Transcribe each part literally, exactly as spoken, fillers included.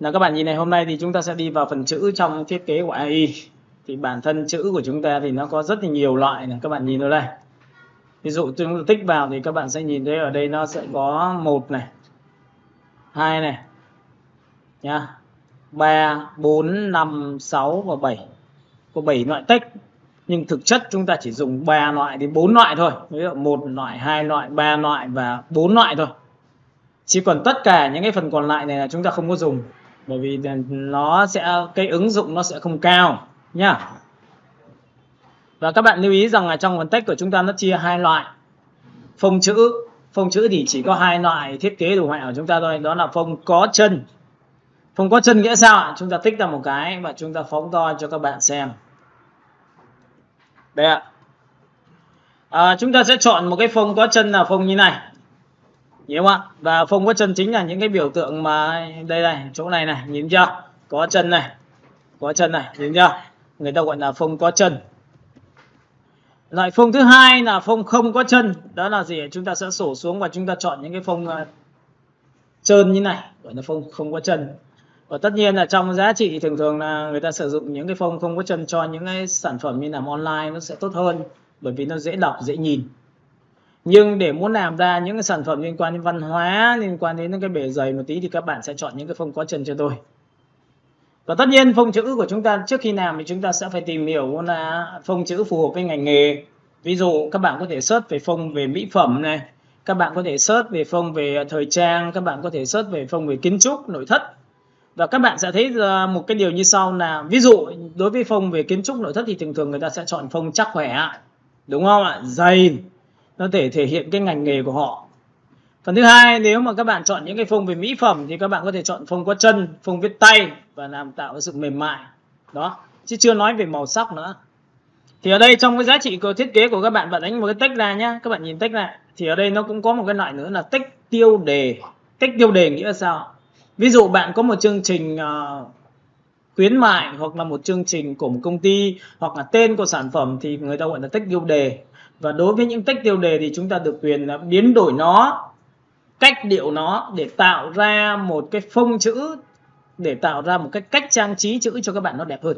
Nào các bạn nhìn này, hôm nay thì chúng ta sẽ đi vào phần chữ trong thiết kế của a i. Thì bản thân chữ của chúng ta thì nó có rất là nhiều loại này, các bạn nhìn ở đây. Ví dụ chúng ta tích vào thì các bạn sẽ nhìn thấy ở đây nó sẽ có một này, hai này, nha, ba, bốn, năm, sáu và bảy. Có bảy loại text, nhưng thực chất chúng ta chỉ dùng ba loại đến bốn loại thôi. Ví dụ một loại, hai loại, ba loại và bốn loại thôi. Chỉ còn tất cả những cái phần còn lại này là chúng ta không có dùng, bởi vì nó sẽ cái ứng dụng nó sẽ không cao nhá. Và các bạn lưu ý rằng là trong phần text của chúng ta nó chia hai loại. Phông chữ, phông chữ thì chỉ có hai loại thiết kế đồ họa của chúng ta thôi, đó là phông có chân. Phông có chân nghĩa sao ạ? Chúng ta tích ra một cái và chúng ta phóng to cho các bạn xem. Đây ạ. À, chúng ta sẽ chọn một cái phông có chân là phông như này. Đúng không ạ? Và phông có chân chính là những cái biểu tượng mà đây này, chỗ này này, nhìn chưa? Có chân này. Có chân này, nhìn chưa? Người ta gọi là phông có chân. Loại phông thứ hai là phông không có chân. Đó là gì? Chúng ta sẽ sổ xuống và chúng ta chọn những cái phông trơn như này, gọi là phông không có chân. Và tất nhiên là trong giá trị thường thường là người ta sử dụng những cái phông không có chân cho những cái sản phẩm như làm online nó sẽ tốt hơn, bởi vì nó dễ đọc, dễ nhìn. Nhưng để muốn làm ra những cái sản phẩm liên quan đến văn hóa, liên quan đến cái bề dày một tí thì các bạn sẽ chọn những cái phông có chân cho tôi. Và tất nhiên phông chữ của chúng ta trước khi làm thì chúng ta sẽ phải tìm hiểu là phông chữ phù hợp với ngành nghề. Ví dụ các bạn có thể search về phông về mỹ phẩm này, các bạn có thể search về phông về thời trang, các bạn có thể search về phông về kiến trúc, nội thất. Và các bạn sẽ thấy một cái điều như sau là, ví dụ đối với phông về kiến trúc nội thất thì thường thường người ta sẽ chọn phông chắc khỏe, đúng không ạ? Dày, nó thể thể hiện cái ngành nghề của họ. Phần thứ hai, nếu mà các bạn chọn những cái phông về mỹ phẩm thì các bạn có thể chọn phông có chân, phông viết tay và làm tạo sự mềm mại. Đó, chứ chưa nói về màu sắc nữa. Thì ở đây trong cái giá trị của thiết kế của các bạn, bạn đánh một cái text ra nhá, các bạn nhìn text lại. Thì ở đây nó cũng có một cái loại nữa là text tiêu đề. Text tiêu đề nghĩa là sao? Ví dụ bạn có một chương trình uh, khuyến mại, hoặc là một chương trình của một công ty, hoặc là tên của sản phẩm thì người ta gọi là text tiêu đề. Và đối với những text tiêu đề thì chúng ta được quyền là biến đổi nó, cách điệu nó để tạo ra một cái phông chữ, để tạo ra một cái cách trang trí chữ cho các bạn nó đẹp hơn.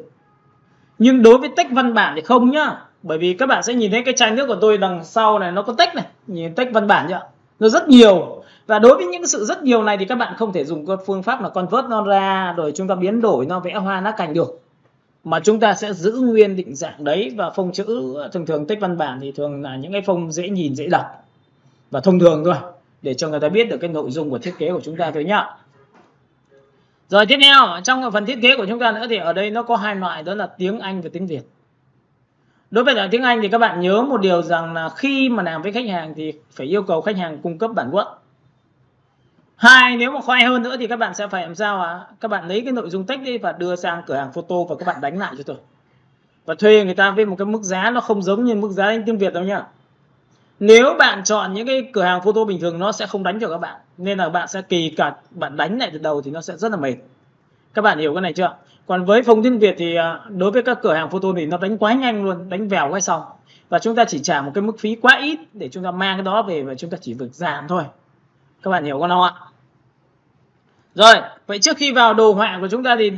Nhưng đối với text văn bản thì không nhá, bởi vì các bạn sẽ nhìn thấy cái chai nước của tôi đằng sau này nó có text này, nhìn text văn bản chưa? Nó rất nhiều. Và đối với những sự rất nhiều này thì các bạn không thể dùng phương pháp là convert nó ra rồi chúng ta biến đổi nó vẽ hoa lá cành được, mà chúng ta sẽ giữ nguyên định dạng đấy. Và phông chữ thường thường text văn bản thì thường là những cái phông dễ nhìn, dễ đọc và thông thường thôi, để cho người ta biết được cái nội dung của thiết kế của chúng ta thôi nhá. Rồi tiếp theo, trong phần thiết kế của chúng ta nữa thì ở đây nó có hai loại, đó là tiếng Anh và tiếng Việt. Đối với loại tiếng Anh thì các bạn nhớ một điều rằng là khi mà làm với khách hàng thì phải yêu cầu khách hàng cung cấp bản Word. Hai, nếu mà khoai hơn nữa thì các bạn sẽ phải làm sao ạ? Các bạn lấy cái nội dung text đi và đưa sang cửa hàng photo và các bạn đánh lại cho tôi. Và thuê người ta với một cái mức giá nó không giống như mức giá tiếng Việt đâu nhá. Nếu bạn chọn những cái cửa hàng photo bình thường nó sẽ không đánh cho các bạn, nên là bạn sẽ kỳ cạch, bạn đánh lại từ đầu thì nó sẽ rất là mệt. Các bạn hiểu cái này chưa? Còn với phông tiếng Việt thì đối với các cửa hàng photo thì nó đánh quá nhanh luôn, đánh vèo cái xong. Và chúng ta chỉ trả một cái mức phí quá ít để chúng ta mang cái đó về và chúng ta chỉ việc giảm thôi. Các bạn hiểu không ạ? Rồi, vậy trước khi vào đồ họa của chúng ta thì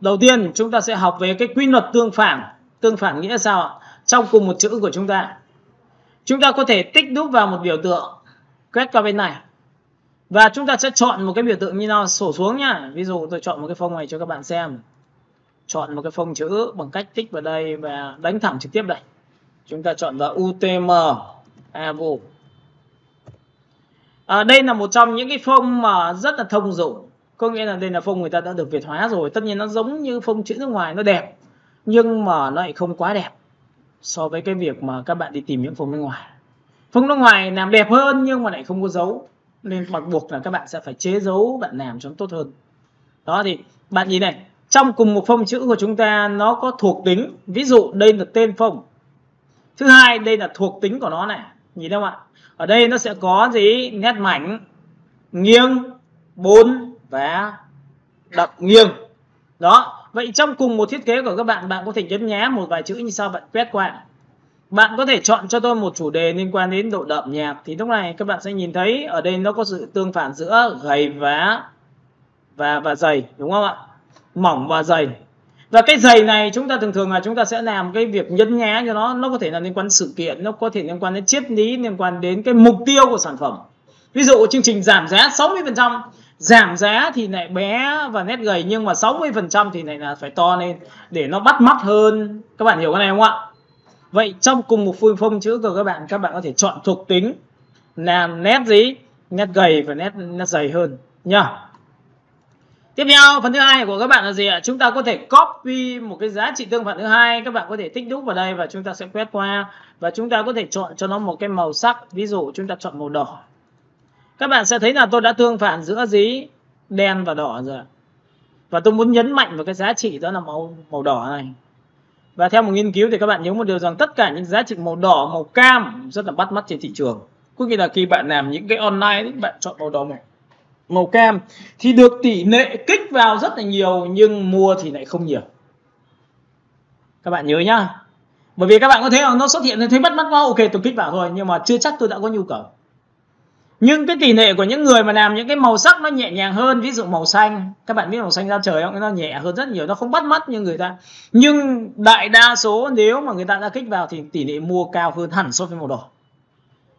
đầu tiên chúng ta sẽ học về cái quy luật tương phản. Tương phản nghĩa sao ạ? Trong cùng một chữ của chúng ta, chúng ta có thể tích đúp vào một biểu tượng, quét qua bên này, và chúng ta sẽ chọn một cái biểu tượng như nào sổ xuống nhá. Ví dụ tôi chọn một cái phông này cho các bạn xem. Chọn một cái phông chữ bằng cách tích vào đây và đánh thẳng trực tiếp đây. Chúng ta chọn vào u tê em Avo. À, đây là một trong những cái phông mà rất là thông dụng. Có nghĩa là đây là phông người ta đã được Việt hóa rồi. Tất nhiên nó giống như phông chữ nước ngoài, nó đẹp, nhưng mà nó lại không quá đẹp so với cái việc mà các bạn đi tìm những phông nước ngoài. Phông nước ngoài làm đẹp hơn nhưng mà lại không có dấu, nên bắt buộc là các bạn sẽ phải chế dấu, bạn làm cho nó tốt hơn. Đó, thì bạn nhìn này, trong cùng một phông chữ của chúng ta nó có thuộc tính. Ví dụ đây là tên phông. Thứ hai, đây là thuộc tính của nó này, nhìn đâu ạ? Ở đây nó sẽ có gì? Nét mảnh, nghiêng, bốn và đậm nghiêng. Đó, vậy trong cùng một thiết kế của các bạn, bạn có thể nhấn nhá một vài chữ như sau, bạn quét qua. Bạn có thể chọn cho tôi một chủ đề liên quan đến độ đậm nhạt. Thì lúc này các bạn sẽ nhìn thấy ở đây nó có sự tương phản giữa gầy và và và dày, đúng không ạ? Mỏng và dày. Và cái dày này chúng ta thường thường là chúng ta sẽ làm cái việc nhấn nhá cho nó, nó có thể là liên quan đến sự kiện, nó có thể liên quan đến triết lý, liên quan đến cái mục tiêu của sản phẩm. Ví dụ chương trình giảm giá sáu mươi phần trăm, giảm giá thì lại bé và nét gầy, nhưng mà sáu mươi phần trăm thì lại là phải to lên để nó bắt mắt hơn. Các bạn hiểu cái này không ạ? Vậy trong cùng một phôi phông chữ của các bạn, các bạn có thể chọn thuộc tính làm nét gì? Nét gầy và nét, nét dày hơn nhá. Tiếp theo, phần thứ hai của các bạn là gì ạ? Chúng ta có thể copy một cái giá trị tương phản thứ hai, các bạn có thể tích đúc vào đây và chúng ta sẽ quét qua, và chúng ta có thể chọn cho nó một cái màu sắc. Ví dụ chúng ta chọn màu đỏ. Các bạn sẽ thấy là tôi đã tương phản giữa gì? Đen và đỏ rồi. Và tôi muốn nhấn mạnh vào cái giá trị đó là màu màu đỏ này. Và theo một nghiên cứu thì các bạn nhớ một điều rằng tất cả những giá trị màu đỏ, màu cam rất là bắt mắt trên thị trường. Có nghĩa là khi bạn làm những cái online thì bạn chọn màu đỏ này, màu cam thì được tỷ lệ kích vào rất là nhiều, nhưng mua thì lại không nhiều. Các bạn nhớ nhá. Bởi vì các bạn có thấy là nó xuất hiện thấy bắt mắt quá, ok tôi kích vào thôi, nhưng mà chưa chắc tôi đã có nhu cầu. Nhưng cái tỷ lệ của những người mà làm những cái màu sắc nó nhẹ nhàng hơn, ví dụ màu xanh, các bạn biết màu xanh da trời không? Nó nhẹ hơn rất nhiều, nó không bắt mắt như người ta. Nhưng đại đa số nếu mà người ta đã kích vào thì tỷ lệ mua cao hơn hẳn so với màu đỏ.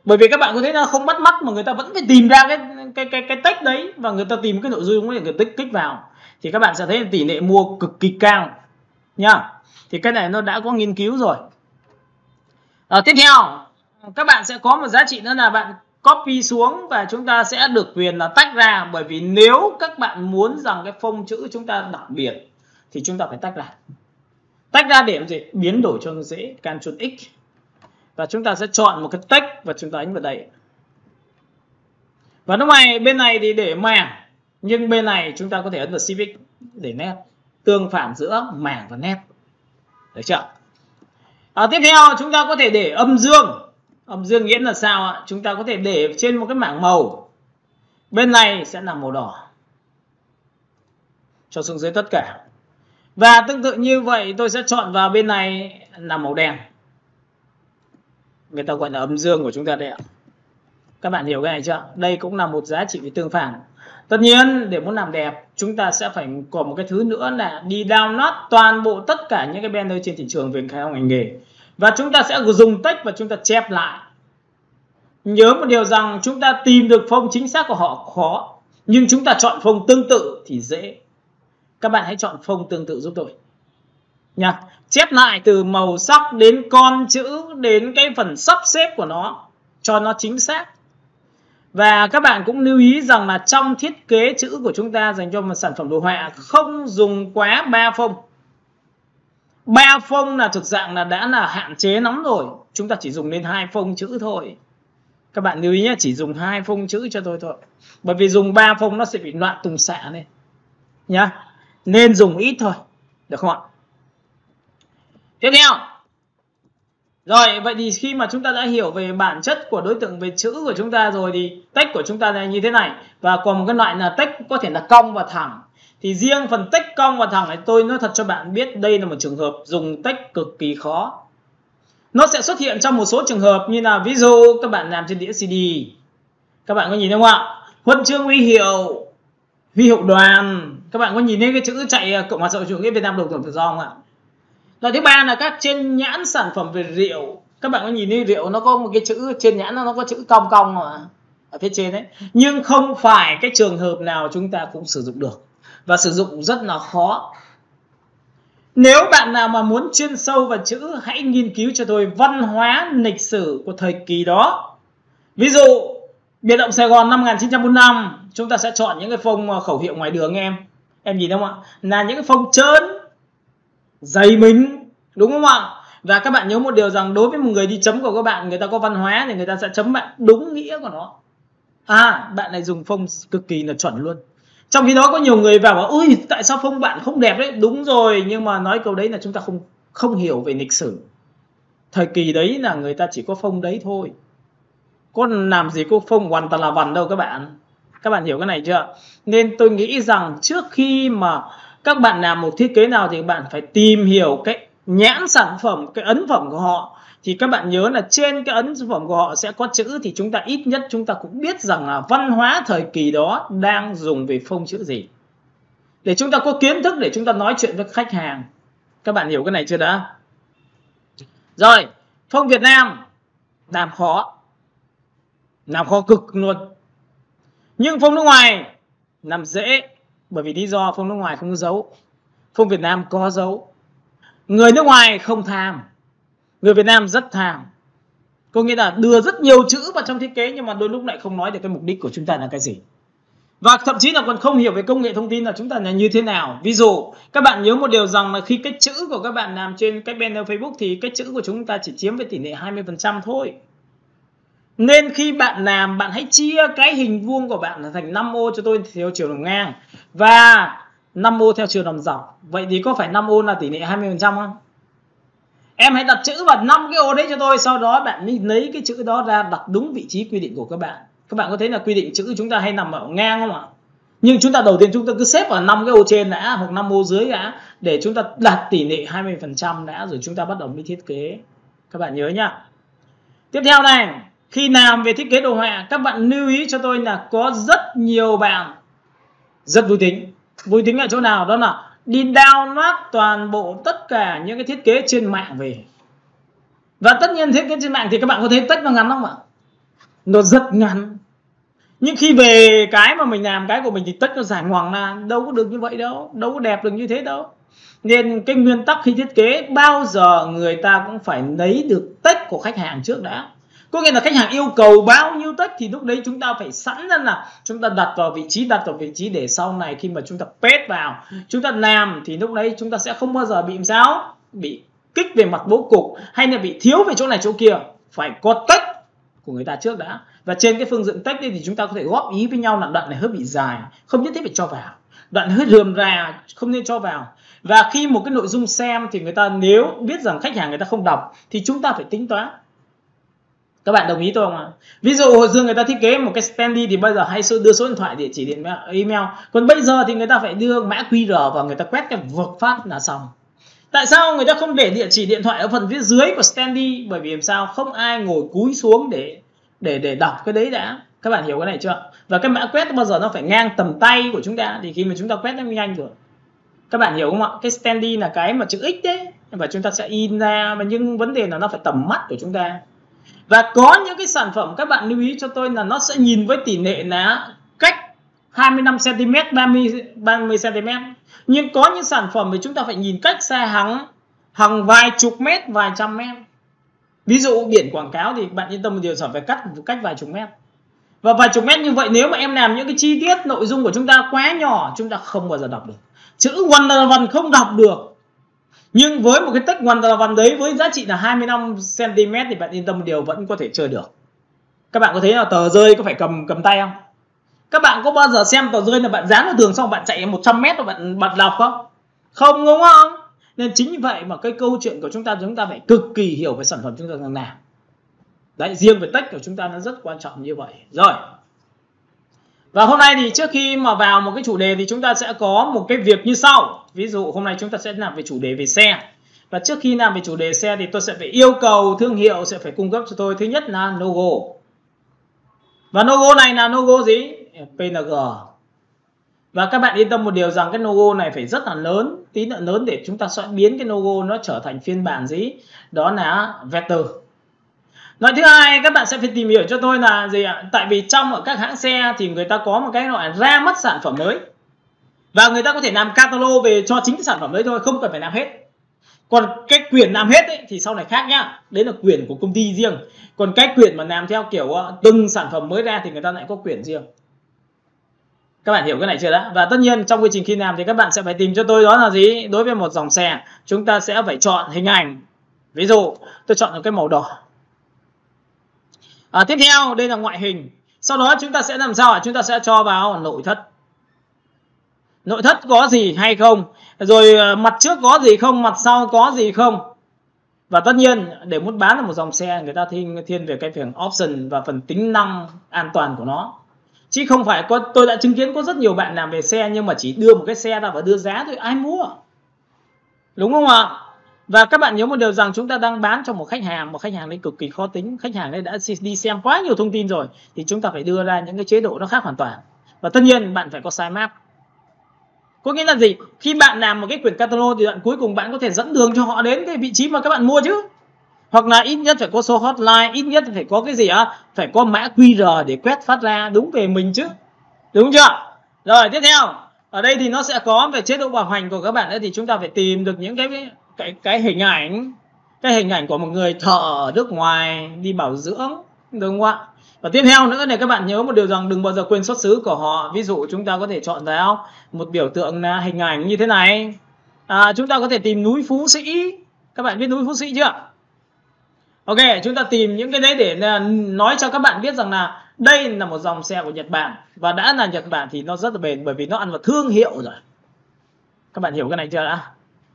Bởi vì các bạn có thấy là không bắt mắt mà người ta vẫn phải tìm ra cái cái cái cái text đấy, và người ta tìm cái nội dung để người tích kích vào, thì các bạn sẽ thấy tỷ lệ mua cực kỳ cao nhá. Thì cái này nó đã có nghiên cứu rồi. À, tiếp theo các bạn sẽ có một giá trị nữa là bạn copy xuống và chúng ta sẽ được quyền là tách ra. Bởi vì nếu các bạn muốn rằng cái phông chữ chúng ta đặc biệt thì chúng ta phải tách ra. Tách ra để làm gì? Biến đổi cho nó dễ. Ctrl X và chúng ta sẽ chọn một cái text và chúng ta đánh vào đây. Và lúc này bên này thì để mảng, nhưng bên này chúng ta có thể ấn vào Shift để nét, tương phản giữa mảng và nét. Được chưa? À, tiếp theo chúng ta có thể để âm dương. Âm dương nghĩa là sao ạ? Chúng ta có thể để trên một cái mảng màu. Bên này sẽ là màu đỏ. Cho xuống dưới tất cả. Và tương tự như vậy tôi sẽ chọn vào bên này là màu đen. Người ta gọi là âm dương của chúng ta đấy ạ. Các bạn hiểu cái này chưa? Đây cũng là một giá trị về tương phản. Tất nhiên để muốn làm đẹp chúng ta sẽ phải có một cái thứ nữa là đi download toàn bộ tất cả những cái banner trên thị trường về khai thác ngành nghề. Và chúng ta sẽ dùng text và chúng ta chép lại. Nhớ một điều rằng chúng ta tìm được phông chính xác của họ khó, nhưng chúng ta chọn phông tương tự thì dễ. Các bạn hãy chọn phông tương tự giúp tôi nha. Chép lại từ màu sắc đến con chữ, đến cái phần sắp xếp của nó cho nó chính xác. Và các bạn cũng lưu ý rằng là trong thiết kế chữ của chúng ta dành cho một sản phẩm đồ họa không dùng quá ba phông. Ba phông là thực dạng là đã là hạn chế lắm rồi. Chúng ta chỉ dùng đến hai phông chữ thôi. Các bạn lưu ý nhé, chỉ dùng hai phông chữ cho tôi thôi. Bởi vì dùng ba phông nó sẽ bị loạn tùng xạ lên nhá. Nên dùng ít thôi, được không ạ? Tiếp theo. Rồi, vậy thì khi mà chúng ta đã hiểu về bản chất của đối tượng về chữ của chúng ta rồi thì text của chúng ta là như thế này. Và còn một cái loại là text có thể là cong và thẳng. Thì riêng phần text cong và thẳng này tôi nói thật cho bạn biết đây là một trường hợp dùng text cực kỳ khó. Nó sẽ xuất hiện trong một số trường hợp như là ví dụ các bạn làm trên đĩa xê đê. Các bạn có nhìn không ạ? Huân chương huy hiệu, huy hiệu đoàn. Các bạn có nhìn thấy cái chữ chạy Cộng hòa xã hội chủ nghĩa Việt Nam độc lập tự do không ạ? Loại thứ ba là các trên nhãn sản phẩm về rượu. Các bạn có nhìn thấy rượu nó có một cái chữ trên nhãn nó có chữ cong cong mà ở phía trên đấy. Nhưng không phải cái trường hợp nào chúng ta cũng sử dụng được. Và sử dụng rất là khó. Nếu bạn nào mà muốn chuyên sâu vào chữ, hãy nghiên cứu cho tôi văn hóa lịch sử của thời kỳ đó. Ví dụ Biệt động Sài Gòn năm một nghìn chín trăm bốn mươi lăm, chúng ta sẽ chọn những cái phông khẩu hiệu ngoài đường em. Em nhìn không ạ? Là những cái phông trơn, dày mình, đúng không ạ? Và các bạn nhớ một điều rằng đối với một người đi chấm của các bạn, người ta có văn hóa thì người ta sẽ chấm bạn đúng nghĩa của nó. À, bạn này dùng phông cực kỳ là chuẩn luôn. Trong khi đó có nhiều người vào bảo ui tại sao phông bạn không đẹp đấy. Đúng rồi, nhưng mà nói câu đấy là chúng ta không không hiểu về lịch sử. Thời kỳ đấy là người ta chỉ có phông đấy thôi. Có làm gì có phông hoàn toàn là vằn đâu các bạn. Các bạn hiểu cái này chưa? Nên tôi nghĩ rằng trước khi mà các bạn làm một thiết kế nào thì bạn phải tìm hiểu cái nhãn sản phẩm, cái ấn phẩm của họ. Thì các bạn nhớ là trên cái ấn phẩm của họ sẽ có chữ, thì chúng ta ít nhất chúng ta cũng biết rằng là văn hóa thời kỳ đó đang dùng về phông chữ gì. để chúng ta có kiến thức để chúng ta nói chuyện với khách hàng. Các bạn hiểu cái này chưa đã? Rồi, phong Việt Nam làm khó, làm khó cực luôn. Nhưng phong nước ngoài làm dễ, bởi vì lý do phong nước ngoài không có dấu, phong Việt Nam có dấu. Người nước ngoài không tham, người Việt Nam rất tham. Có nghĩa là đưa rất nhiều chữ vào trong thiết kế nhưng mà đôi lúc lại không nói được cái mục đích của chúng ta là cái gì. Và thậm chí là còn không hiểu về công nghệ thông tin là chúng ta là như thế nào. Ví dụ, các bạn nhớ một điều rằng là khi cái chữ của các bạn làm trên cái banner Facebook thì cái chữ của chúng ta chỉ chiếm về tỷ lệ hai mươi phần trăm thôi. Nên khi bạn làm, bạn hãy chia cái hình vuông của bạn là thành năm ô cho tôi theo chiều đồng ngang và năm ô theo chiều đồng dọc. Vậy thì có phải năm ô là tỷ lệ hai mươi phần trăm không? Em hãy đặt chữ vào năm cái ô đấy cho tôi, sau đó bạn đi lấy cái chữ đó ra đặt đúng vị trí quy định của các bạn. Các bạn có thấy là quy định chữ chúng ta hay nằm ở ngang không ạ? Nhưng chúng ta đầu tiên chúng ta cứ xếp vào năm cái ô trên đã hoặc năm ô dưới đã để chúng ta đặt tỷ lệ hai mươi phần trăm đã rồi chúng ta bắt đầu mới thiết kế. Các bạn nhớ nhá. Tiếp theo này, khi làm về thiết kế đồ họa, các bạn lưu ý cho tôi là có rất nhiều bạn rất vui tính. Vui tính ở chỗ nào? Đó là đi download toàn bộ tất cả những cái thiết kế trên mạng về. Và tất nhiên thiết kế trên mạng thì các bạn có thấy tách nó ngắn không ạ? Nó rất ngắn. Nhưng khi về cái mà mình làm cái của mình thì tách nó dài ngoằng ra. Đâu có được như vậy đâu, đâu có đẹp được như thế đâu. Nên cái nguyên tắc khi thiết kế bao giờ người ta cũng phải lấy được tách của khách hàng trước đã. Có nghĩa là khách hàng yêu cầu bao nhiêu tách thì lúc đấy chúng ta phải sẵn ra là chúng ta đặt vào vị trí, đặt vào vị trí để sau này khi mà chúng ta paste vào, chúng ta làm thì lúc đấy chúng ta sẽ không bao giờ bị sao? Bị kích về mặt bố cục hay là bị thiếu về chỗ này chỗ kia. Phải có tách của người ta trước đã. Và trên cái phương diện tách đi thì chúng ta có thể góp ý với nhau là đoạn này hơi bị dài, không nhất thiết phải cho vào. Đoạn hơi rườm rà, không nên cho vào. Và khi một cái nội dung xem thì người ta nếu biết rằng khách hàng người ta không đọc thì chúng ta phải tính toán. Các bạn đồng ý tôi không ạ? Ví dụ hồi xưa người ta thiết kế một cái standee thì bây giờ hay đưa số điện thoại, địa chỉ, điện email. Còn bây giờ thì người ta phải đưa mã quy rờ và người ta quét cái vượt phát là xong. Tại sao người ta không để địa chỉ điện thoại ở phần phía dưới của standee? Bởi vì làm sao không ai ngồi cúi xuống để để để đọc cái đấy đã. Các bạn hiểu cái này chưa? Và cái mã quét bao giờ nó phải ngang tầm tay của chúng ta thì khi mà chúng ta quét nó nhanh rồi. Các bạn hiểu không ạ? Cái standee là cái mà chữ X đấy và chúng ta sẽ in ra, nhưng vấn đề là nó phải tầm mắt của chúng ta. Và có những cái sản phẩm các bạn lưu ý cho tôi là nó sẽ nhìn với tỷ lệ là cách hai mươi lăm xen ti mét, ba mươi xen ti mét. Nhưng có những sản phẩm thì chúng ta phải nhìn cách xa hàng, hàng vài chục mét, vài trăm mét. Ví dụ biển quảng cáo thì bạn yên tâm một điều rằng phải cắt cách vài chục mét. Và vài chục mét như vậy nếu mà em làm những cái chi tiết nội dung của chúng ta quá nhỏ, chúng ta không bao giờ đọc được. Chữ Wonder One không đọc được. Nhưng với một cái tách Wonder One đấy với giá trị là hai mươi lăm xen ti mét thì bạn yên tâm một điều vẫn có thể chơi được. Các bạn có thấy là tờ rơi có phải cầm cầm tay không? Các bạn có bao giờ xem tờ rơi là bạn dán vào tường xong bạn chạy một trăm mét và bạn bật lọc không? Không đúng không? Nên chính vì vậy mà cái câu chuyện của chúng ta chúng ta phải cực kỳ hiểu về sản phẩm chúng ta đang làm. Đấy, riêng về tách của chúng ta nó rất quan trọng như vậy. Rồi. Và hôm nay thì trước khi mà vào một cái chủ đề thì chúng ta sẽ có một cái việc như sau. Ví dụ hôm nay chúng ta sẽ làm về chủ đề về xe. Và trước khi làm về chủ đề xe thì tôi sẽ phải yêu cầu thương hiệu sẽ phải cung cấp cho tôi. Thứ nhất là logo. Và logo này là logo gì? pê en giê. Và các bạn yên tâm một điều rằng cái logo này phải rất là lớn. Tí nữa lớn để chúng ta sẽ biến cái logo nó trở thành phiên bản gì? Đó là vector. Nói thứ hai các bạn sẽ phải tìm hiểu cho tôi là gì ạ? Tại vì trong ở các hãng xe thì người ta có một cái loại ra mắt sản phẩm mới. Và người ta có thể làm catalog về cho chính cái sản phẩm đấy thôi, không cần phải làm hết. Còn cái quyền làm hết ấy, thì sau này khác nhá. Đấy là quyền của công ty riêng. Còn cái quyền mà làm theo kiểu từng sản phẩm mới ra thì người ta lại có quyền riêng. Các bạn hiểu cái này chưa đã? Và tất nhiên trong quy trình khi làm thì các bạn sẽ phải tìm cho tôi đó là gì? Đối với một dòng xe chúng ta sẽ phải chọn hình ảnh. Ví dụ tôi chọn một cái màu đỏ. À, tiếp theo đây là ngoại hình. Sau đó chúng ta sẽ làm sao? Chúng ta sẽ cho vào nội thất. Nội thất có gì hay không? Rồi mặt trước có gì không? Mặt sau có gì không? Và tất nhiên để muốn bán được một dòng xe người ta thiên, thiên về cái phần option và phần tính năng an toàn của nó. Chứ không phải có, tôi đã chứng kiến có rất nhiều bạn làm về xe nhưng mà chỉ đưa một cái xe ra và đưa giá thôi ai mua. Đúng không ạ? Và các bạn nhớ một điều rằng chúng ta đang bán cho một khách hàng. Một khách hàng đấy cực kỳ khó tính. Khách hàng đấy đã đi xem quá nhiều thông tin rồi. Thì chúng ta phải đưa ra những cái chế độ nó khác hoàn toàn. Và tất nhiên bạn phải có sitemap. Có nghĩa là gì? Khi bạn làm một cái quyển catalog thì đoạn cuối cùng bạn có thể dẫn đường cho họ đến cái vị trí mà các bạn mua chứ. Hoặc là ít nhất phải có số hotline, ít nhất phải có cái gì á, phải có mã quy rờ để quét phát ra đúng về mình chứ. Đúng chưa? Rồi tiếp theo, ở đây thì nó sẽ có về chế độ bảo hành của các bạn ấy, thì chúng ta phải tìm được những cái cái cái hình ảnh, cái hình ảnh của một người thợ ở nước ngoài đi bảo dưỡng, đúng không ạ? Và tiếp theo nữa này, các bạn nhớ một điều rằng đừng bao giờ quên xuất xứ của họ. Ví dụ chúng ta có thể chọn ra một biểu tượng là hình ảnh như thế này. À, chúng ta có thể tìm núi Phú Sĩ. Các bạn biết núi Phú Sĩ chưa? Ok, chúng ta tìm những cái đấy để nói cho các bạn biết rằng là đây là một dòng xe của Nhật Bản. Và đã là Nhật Bản thì nó rất là bền bởi vì nó ăn vào thương hiệu rồi. Các bạn hiểu cái này chưa đã?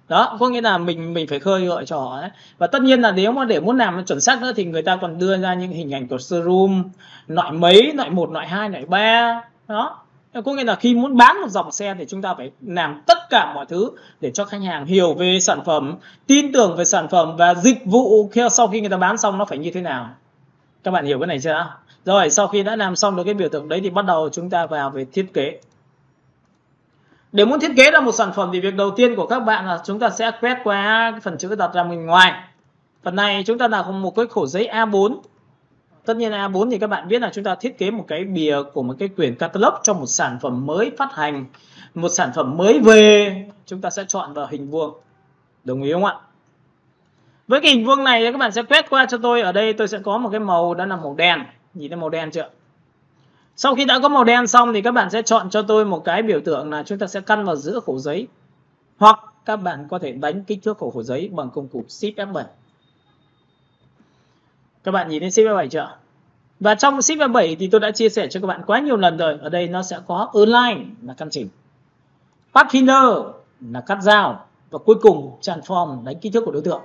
Đó, có nghĩa là mình mình phải khơi gợi cho họ ấy. Và tất nhiên là nếu mà để muốn làm nó chuẩn xác nữa thì người ta còn đưa ra những hình ảnh của showroom, loại mấy, loại một, loại hai, loại ba. Đó, có nghĩa là khi muốn bán một dòng xe thì chúng ta phải làm tất cả mọi thứ để cho khách hàng hiểu về sản phẩm, tin tưởng về sản phẩm và dịch vụ sau khi người ta bán xong nó phải như thế nào. Các bạn hiểu cái này chưa? Rồi, sau khi đã làm xong được cái biểu tượng đấy thì bắt đầu chúng ta vào về thiết kế. Để muốn thiết kế ra một sản phẩm thì việc đầu tiên của các bạn là chúng ta sẽ quét qua cái phần chữ đặt ra bên ngoài. Phần này chúng ta là một cái khổ giấy a bốn. Tất nhiên là a bốn thì các bạn biết là chúng ta thiết kế một cái bìa của một cái quyển catalog cho một sản phẩm mới phát hành. Một sản phẩm mới về, chúng ta sẽ chọn vào hình vuông. Đồng ý không ạ? Với cái hình vuông này các bạn sẽ quét qua cho tôi. Ở đây tôi sẽ có một cái màu đó là màu đen. Nhìn thấy màu đen chưa? Sau khi đã có màu đen xong thì các bạn sẽ chọn cho tôi một cái biểu tượng là chúng ta sẽ căn vào giữa khổ giấy. Hoặc các bạn có thể đánh kích thước của khổ giấy bằng công cụ Shift ép bảy. Các bạn nhìn thấy Shift ép bảy chưa? Và trong Shift ép bảy thì tôi đã chia sẻ cho các bạn quá nhiều lần rồi. Ở đây nó sẽ có Align là căn chỉnh, Pathfinder là cắt dao, và cuối cùng Transform đánh kích thước của đối tượng.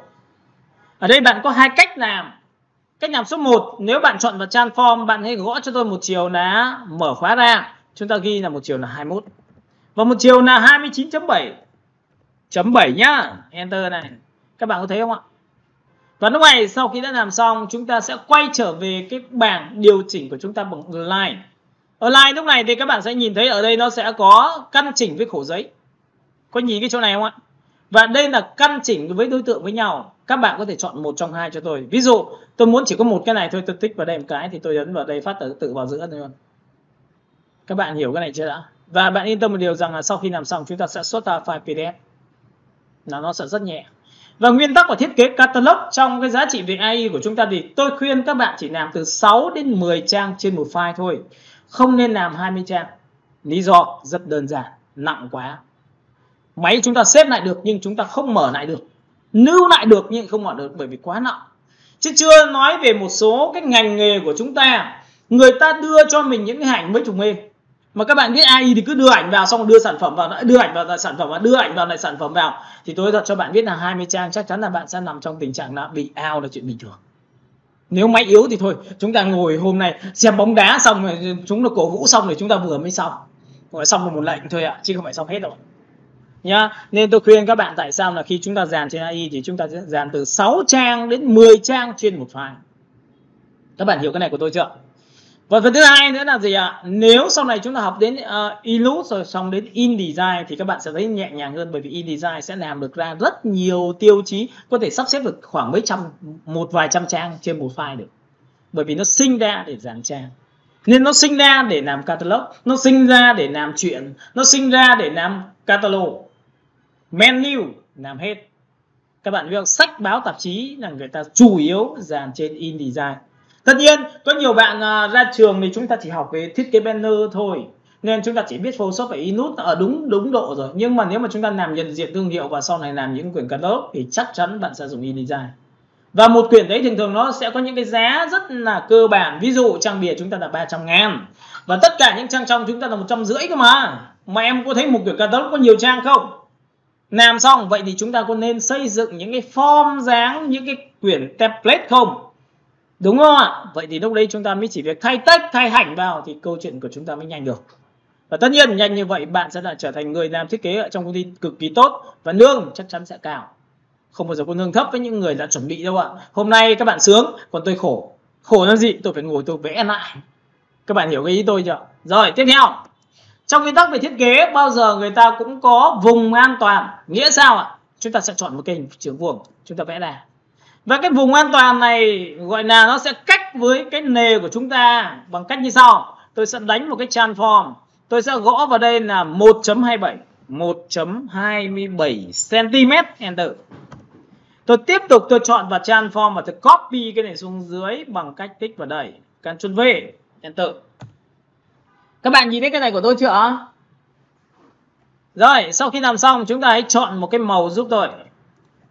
Ở đây bạn có hai cách làm. Cách làm số một, nếu bạn chọn vào Transform, bạn hãy gõ cho tôi một chiều là mở khóa ra. Chúng ta ghi là một chiều là hai mươi mốt. Và một chiều là hai mươi chín chấm bảy chấm bảy nhá. Enter này. Các bạn có thấy không ạ? Và lúc này sau khi đã làm xong, chúng ta sẽ quay trở về cái bảng điều chỉnh của chúng ta bằng Align. Align lúc này thì các bạn sẽ nhìn thấy ở đây nó sẽ có căn chỉnh với khổ giấy. Có nhìn cái chỗ này không ạ? Và đây là căn chỉnh với đối tượng với nhau. Các bạn có thể chọn một trong hai cho tôi. Ví dụ tôi muốn chỉ có một cái này thôi, tôi tích vào đây một cái thì tôi ấn vào đây phát tự vào giữa thôi. Các bạn hiểu cái này chưa đã? Và bạn yên tâm một điều rằng là sau khi làm xong chúng ta sẽ xuất ra file pê đê ép. Là nó sẽ rất nhẹ. Và nguyên tắc của thiết kế catalog trong cái giá trị về a i của chúng ta thì tôi khuyên các bạn chỉ làm từ sáu đến mười trang trên một file thôi. Không nên làm hai mươi trang. Lý do rất đơn giản, nặng quá. Máy chúng ta xếp lại được nhưng chúng ta không mở lại được. Lưu lại được nhưng không mở được bởi vì quá nặng. Chứ chưa nói về một số cái ngành nghề của chúng ta, người ta đưa cho mình những cái ảnh mới trùng mê. Mà các bạn biết a i thì cứ đưa ảnh vào xong đưa sản phẩm vào, đưa ảnh vào lại sản phẩm vào, đưa ảnh vào lại sản phẩm vào. Thì tôi thật cho bạn biết là hai mươi trang chắc chắn là bạn sẽ nằm trong tình trạng là bị out là chuyện bình thường. Nếu máy yếu thì thôi, chúng ta ngồi hôm nay xem bóng đá xong rồi chúng nó cổ vũ xong rồi chúng ta vừa mới xong. Rồi xong rồi một lệnh thôi ạ, à, chứ không phải xong hết đâu. Nhá. Nên tôi khuyên các bạn tại sao là khi chúng ta dàn trên a i thì chúng ta sẽ dàn từ sáu trang đến mười trang trên một file. Các bạn hiểu cái này của tôi chưa? Và phần thứ hai nữa là gì ạ? À? Nếu sau này chúng ta học đến uh, Illustrator rồi xong đến InDesign thì các bạn sẽ thấy nhẹ nhàng hơn bởi vì InDesign sẽ làm được ra rất nhiều tiêu chí, có thể sắp xếp được khoảng mấy trăm, một vài trăm trang trên một file được. Bởi vì nó sinh ra để dàn trang. Nên nó sinh ra để làm catalog, nó sinh ra để làm chuyện, nó sinh ra để làm catalog. Menu làm hết. Các bạn biết không? Sách báo tạp chí là người ta chủ yếu dàn trên InDesign. Tất nhiên có nhiều bạn ra trường thì chúng ta chỉ học về thiết kế banner thôi, nên chúng ta chỉ biết Photoshop và Illustrator ở đúng đúng độ rồi. Nhưng mà nếu mà chúng ta làm nhận diện thương hiệu và sau này làm những quyển catalog thì chắc chắn bạn sẽ dùng InDesign. Và một quyển đấy thường thường nó sẽ có những cái giá rất là cơ bản. Ví dụ trang bìa chúng ta là ba trăm ngàn. Và tất cả những trang trong chúng ta là một trăm rưỡi cơ mà. Mà em có thấy một quyển catalog có nhiều trang không? Làm xong, vậy thì chúng ta có nên xây dựng những cái form dáng, những cái quyển template không? Đúng không ạ? Vậy thì lúc đấy chúng ta mới chỉ việc thay text, thay ảnh vào thì câu chuyện của chúng ta mới nhanh được. Và tất nhiên nhanh như vậy bạn sẽ là trở thành người làm thiết kế ở trong công ty cực kỳ tốt. Và lương chắc chắn sẽ cao. Không bao giờ có lương thấp với những người đã chuẩn bị đâu ạ. Hôm nay các bạn sướng, còn tôi khổ. Khổ là gì? Tôi phải ngồi tôi vẽ lại. Các bạn hiểu cái ý tôi chưa? Rồi, tiếp theo. Trong nguyên tắc về thiết kế bao giờ người ta cũng có vùng an toàn. Nghĩa sao ạ? Chúng ta sẽ chọn một cái hình chữ vuông, chúng ta vẽ là. Và cái vùng an toàn này gọi là nó sẽ cách với cái nề của chúng ta bằng cách như sau. Tôi sẽ đánh một cái transform. Tôi sẽ gõ vào đây là một phẩy hai mươi bảy, một phẩy hai mươi bảy xăng ti mét, enter. Tôi tiếp tục tôi chọn và transform và tôi copy cái này xuống dưới bằng cách tích vào đây, Ctrl V, enter. Các bạn nhìn thấy cái này của tôi chưa ạ? Rồi, sau khi làm xong chúng ta hãy chọn một cái màu giúp tôi,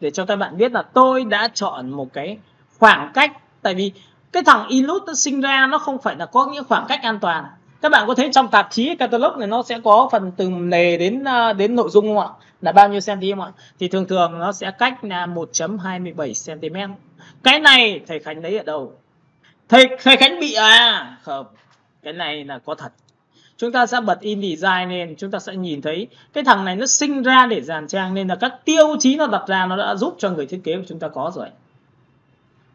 để cho các bạn biết là tôi đã chọn một cái khoảng cách. Tại vì cái thằng Illustrator nó sinh ra nó không phải là có những khoảng cách an toàn. Các bạn có thấy trong tạp chí catalog này nó sẽ có phần từ nề đến đến nội dung không ạ? Là bao nhiêu cm không ạ? Thì thường thường nó sẽ cách là một phẩy hai mươi bảy xăng ti mét. Cái này thầy Khánh lấy ở đâu? Thầy, thầy Khánh bị à? Không, cái này là có thật. Chúng ta sẽ bật InDesign lên, chúng ta sẽ nhìn thấy cái thằng này nó sinh ra để dàn trang, nên là các tiêu chí nó đặt ra nó đã giúp cho người thiết kế của chúng ta có rồi.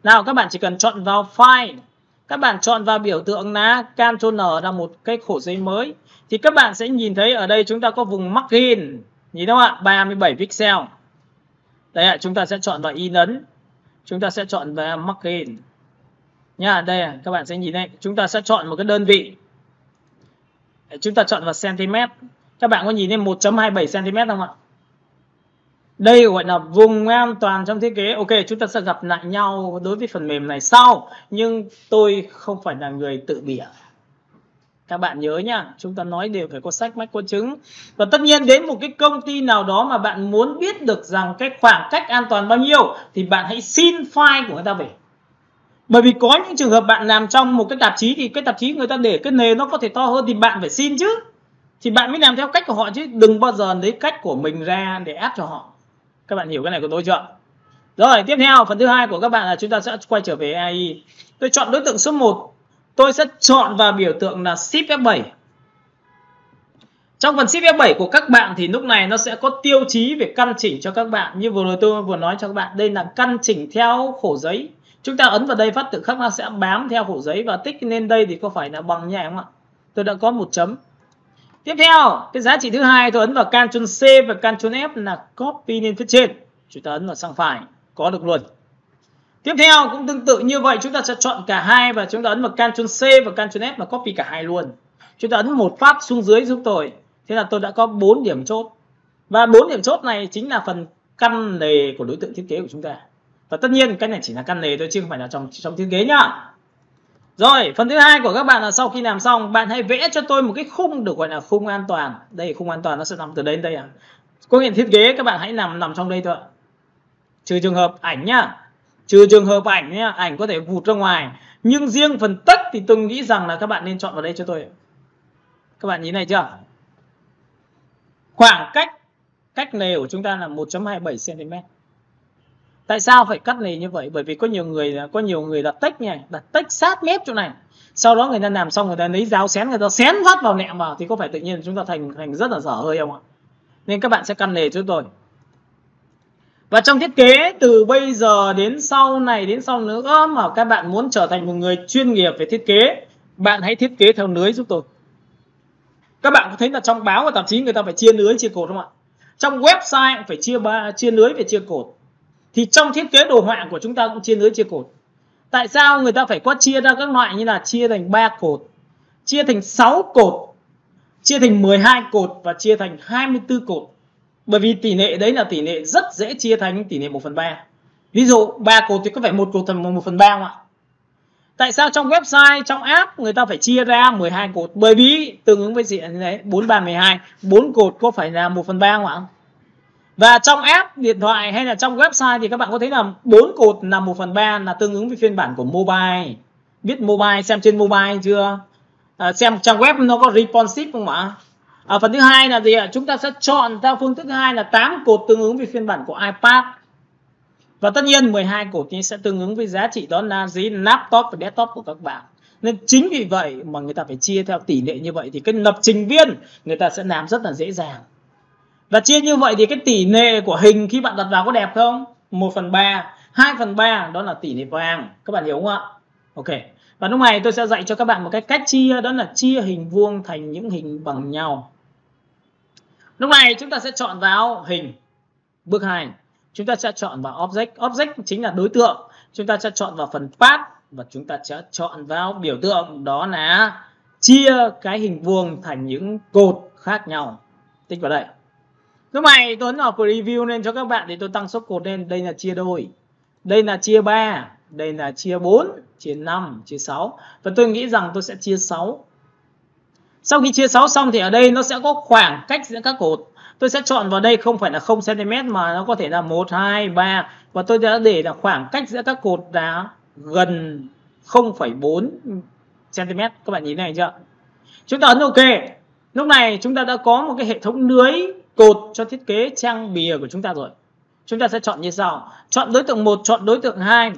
Nào các bạn chỉ cần chọn vào file, các bạn chọn vào biểu tượng là Ctrl N ra một cái khổ giấy mới, thì các bạn sẽ nhìn thấy ở đây chúng ta có vùng margin, nhìn đâu ạ, ba mươi bảy pixel. Đây ạ, chúng ta sẽ chọn vào y nhấn, chúng ta sẽ chọn vào margin. Nha, đây ạ, các bạn sẽ nhìn đây, chúng ta sẽ chọn một cái đơn vị. Chúng ta chọn vào cm. Các bạn có nhìn thấy một phẩy hai mươi bảy xăng ti mét không ạ? Đây gọi là vùng an toàn trong thiết kế. Ok, chúng ta sẽ gặp lại nhau đối với phần mềm này sau. Nhưng tôi không phải là người tự bịa. Các bạn nhớ nhá, chúng ta nói đều phải có sách mách có chứng. Và tất nhiên đến một cái công ty nào đó mà bạn muốn biết được rằng cái khoảng cách an toàn bao nhiêu thì bạn hãy xin file của người ta về. Bởi vì có những trường hợp bạn làm trong một cái tạp chí thì cái tạp chí người ta để cái nề nó có thể to hơn thì bạn phải xin chứ. Thì bạn mới làm theo cách của họ chứ đừng bao giờ lấy cách của mình ra để áp cho họ. Các bạn hiểu cái này của tôi chưa? Rồi, tiếp theo phần thứ hai của các bạn là chúng ta sẽ quay trở về a i. Tôi chọn đối tượng số một. Tôi sẽ chọn vào biểu tượng là Shift F bảy. Trong phần Shift F bảy của các bạn thì lúc này nó sẽ có tiêu chí về căn chỉnh cho các bạn. Như vừa rồi tôi vừa nói cho các bạn, đây là căn chỉnh theo khổ giấy. Chúng ta ấn vào đây phát tự khắc nó sẽ bám theo khổ giấy và tích lên đây thì có phải là bằng nhẹ không ạ? Tôi đã có một chấm. Tiếp theo, cái giá trị thứ hai tôi ấn vào Ctrl C và Ctrl F là copy lên phía trên. Chúng ta ấn vào sang phải, có được luôn. Tiếp theo cũng tương tự như vậy, chúng ta sẽ chọn cả hai và chúng ta ấn vào Ctrl C và Ctrl F là copy cả hai luôn. Chúng ta ấn một phát xuống dưới giúp tôi. Thế là tôi đã có bốn điểm chốt. Và bốn điểm chốt này chính là phần căn nề của đối tượng thiết kế của chúng ta. Và tất nhiên cái này chỉ là căn nề thôi chứ không phải là trong trong thiết kế nhá. Rồi, phần thứ hai của các bạn là sau khi làm xong, bạn hãy vẽ cho tôi một cái khung được gọi là khung an toàn. Đây, khung an toàn nó sẽ nằm từ đây đến đây ạ. Có nghĩa thiết kế các bạn hãy nằm nằm trong đây thôi. Trừ trường hợp ảnh nhá. Trừ trường hợp ảnh nhá, ảnh có thể vụt ra ngoài. Nhưng riêng phần text thì tôi nghĩ rằng là các bạn nên chọn vào đây cho tôi. Các bạn nhìn này chưa? Khoảng cách cách nề của chúng ta là một phẩy hai mươi bảy xăng ti mét. Tại sao phải cắt nề như vậy? Bởi vì có nhiều người có nhiều người đặt text này, đặt text sát mép chỗ này. Sau đó người ta làm xong người ta lấy dao xén, người ta xén vắt vào nẹm vào thì có phải tự nhiên chúng ta thành thành rất là dở hơi không ạ? Nên các bạn sẽ căn nề cho tôi. Và trong thiết kế từ bây giờ đến sau này đến sau nữa mà các bạn muốn trở thành một người chuyên nghiệp về thiết kế, bạn hãy thiết kế theo lưới giúp tôi. Các bạn có thấy là trong báo và tạp chí người ta phải chia lưới chia cột không ạ? Trong website cũng phải chia ba chia lưới về chia cột. Thì trong thiết kế đồ họa của chúng ta cũng chia lưới chia cột. Tại sao người ta phải có chia ra các loại như là chia thành ba cột, chia thành sáu cột, chia thành mười hai cột và chia thành hai mươi tư cột? Bởi vì tỷ lệ đấy là tỷ lệ rất dễ chia thành tỷ lệ một phần ba. Ví dụ ba cột thì có phải một cột thành một phần ba không ạ? Tại sao trong website, trong app người ta phải chia ra mười hai cột? Bởi vì tương ứng với diện đấy, bốn ba mười hai, bốn cột có phải là một phần ba không ạ? Và trong app điện thoại hay là trong website thì các bạn có thấy là bốn cột là một phần ba là tương ứng với phiên bản của mobile. Biết mobile, xem trên mobile chưa? À, xem trong web nó có responsive không ạ? À, phần thứ hai là gì ạ? Chúng ta sẽ chọn theo phương thức thứ hai là tám cột tương ứng với phiên bản của iPad. Và tất nhiên mười hai cột thì sẽ tương ứng với giá trị đó là gì? Laptop và desktop của các bạn. Nên chính vì vậy mà người ta phải chia theo tỷ lệ như vậy thì cái lập trình viên người ta sẽ làm rất là dễ dàng. Và chia như vậy thì cái tỷ lệ của hình khi bạn đặt vào có đẹp không? một phần ba, hai phần ba đó là tỷ lệ vàng. Các bạn hiểu không ạ? Ok. Và lúc này tôi sẽ dạy cho các bạn một cái cách chia, đó là chia hình vuông thành những hình bằng nhau. Lúc này chúng ta sẽ chọn vào hình. Bước hai, chúng ta sẽ chọn vào object. Object chính là đối tượng. Chúng ta sẽ chọn vào phần path và chúng ta sẽ chọn vào biểu tượng, đó là chia cái hình vuông thành những cột khác nhau. Tích vào đây. Lúc này Tuấn vào preview lên cho các bạn thì tôi tăng số cột lên. Đây là chia đôi, đây là chia ba, đây là chia bốn, chia năm, chia sáu. Và tôi nghĩ rằng tôi sẽ chia sáu. Sau khi chia sáu xong thì ở đây nó sẽ có khoảng cách giữa các cột. Tôi sẽ chọn vào đây không phải là không xen ti mét mà nó có thể là một, hai, ba. Và tôi đã để là khoảng cách giữa các cột là gần không phẩy bốn xen ti mét. Các bạn nhìn này chưa? Chúng ta ấn OK. Lúc này chúng ta đã có một cái hệ thống lưới cột cho thiết kế trang bìa của chúng ta rồi. Chúng ta sẽ chọn như sau. Chọn đối tượng một, chọn đối tượng hai.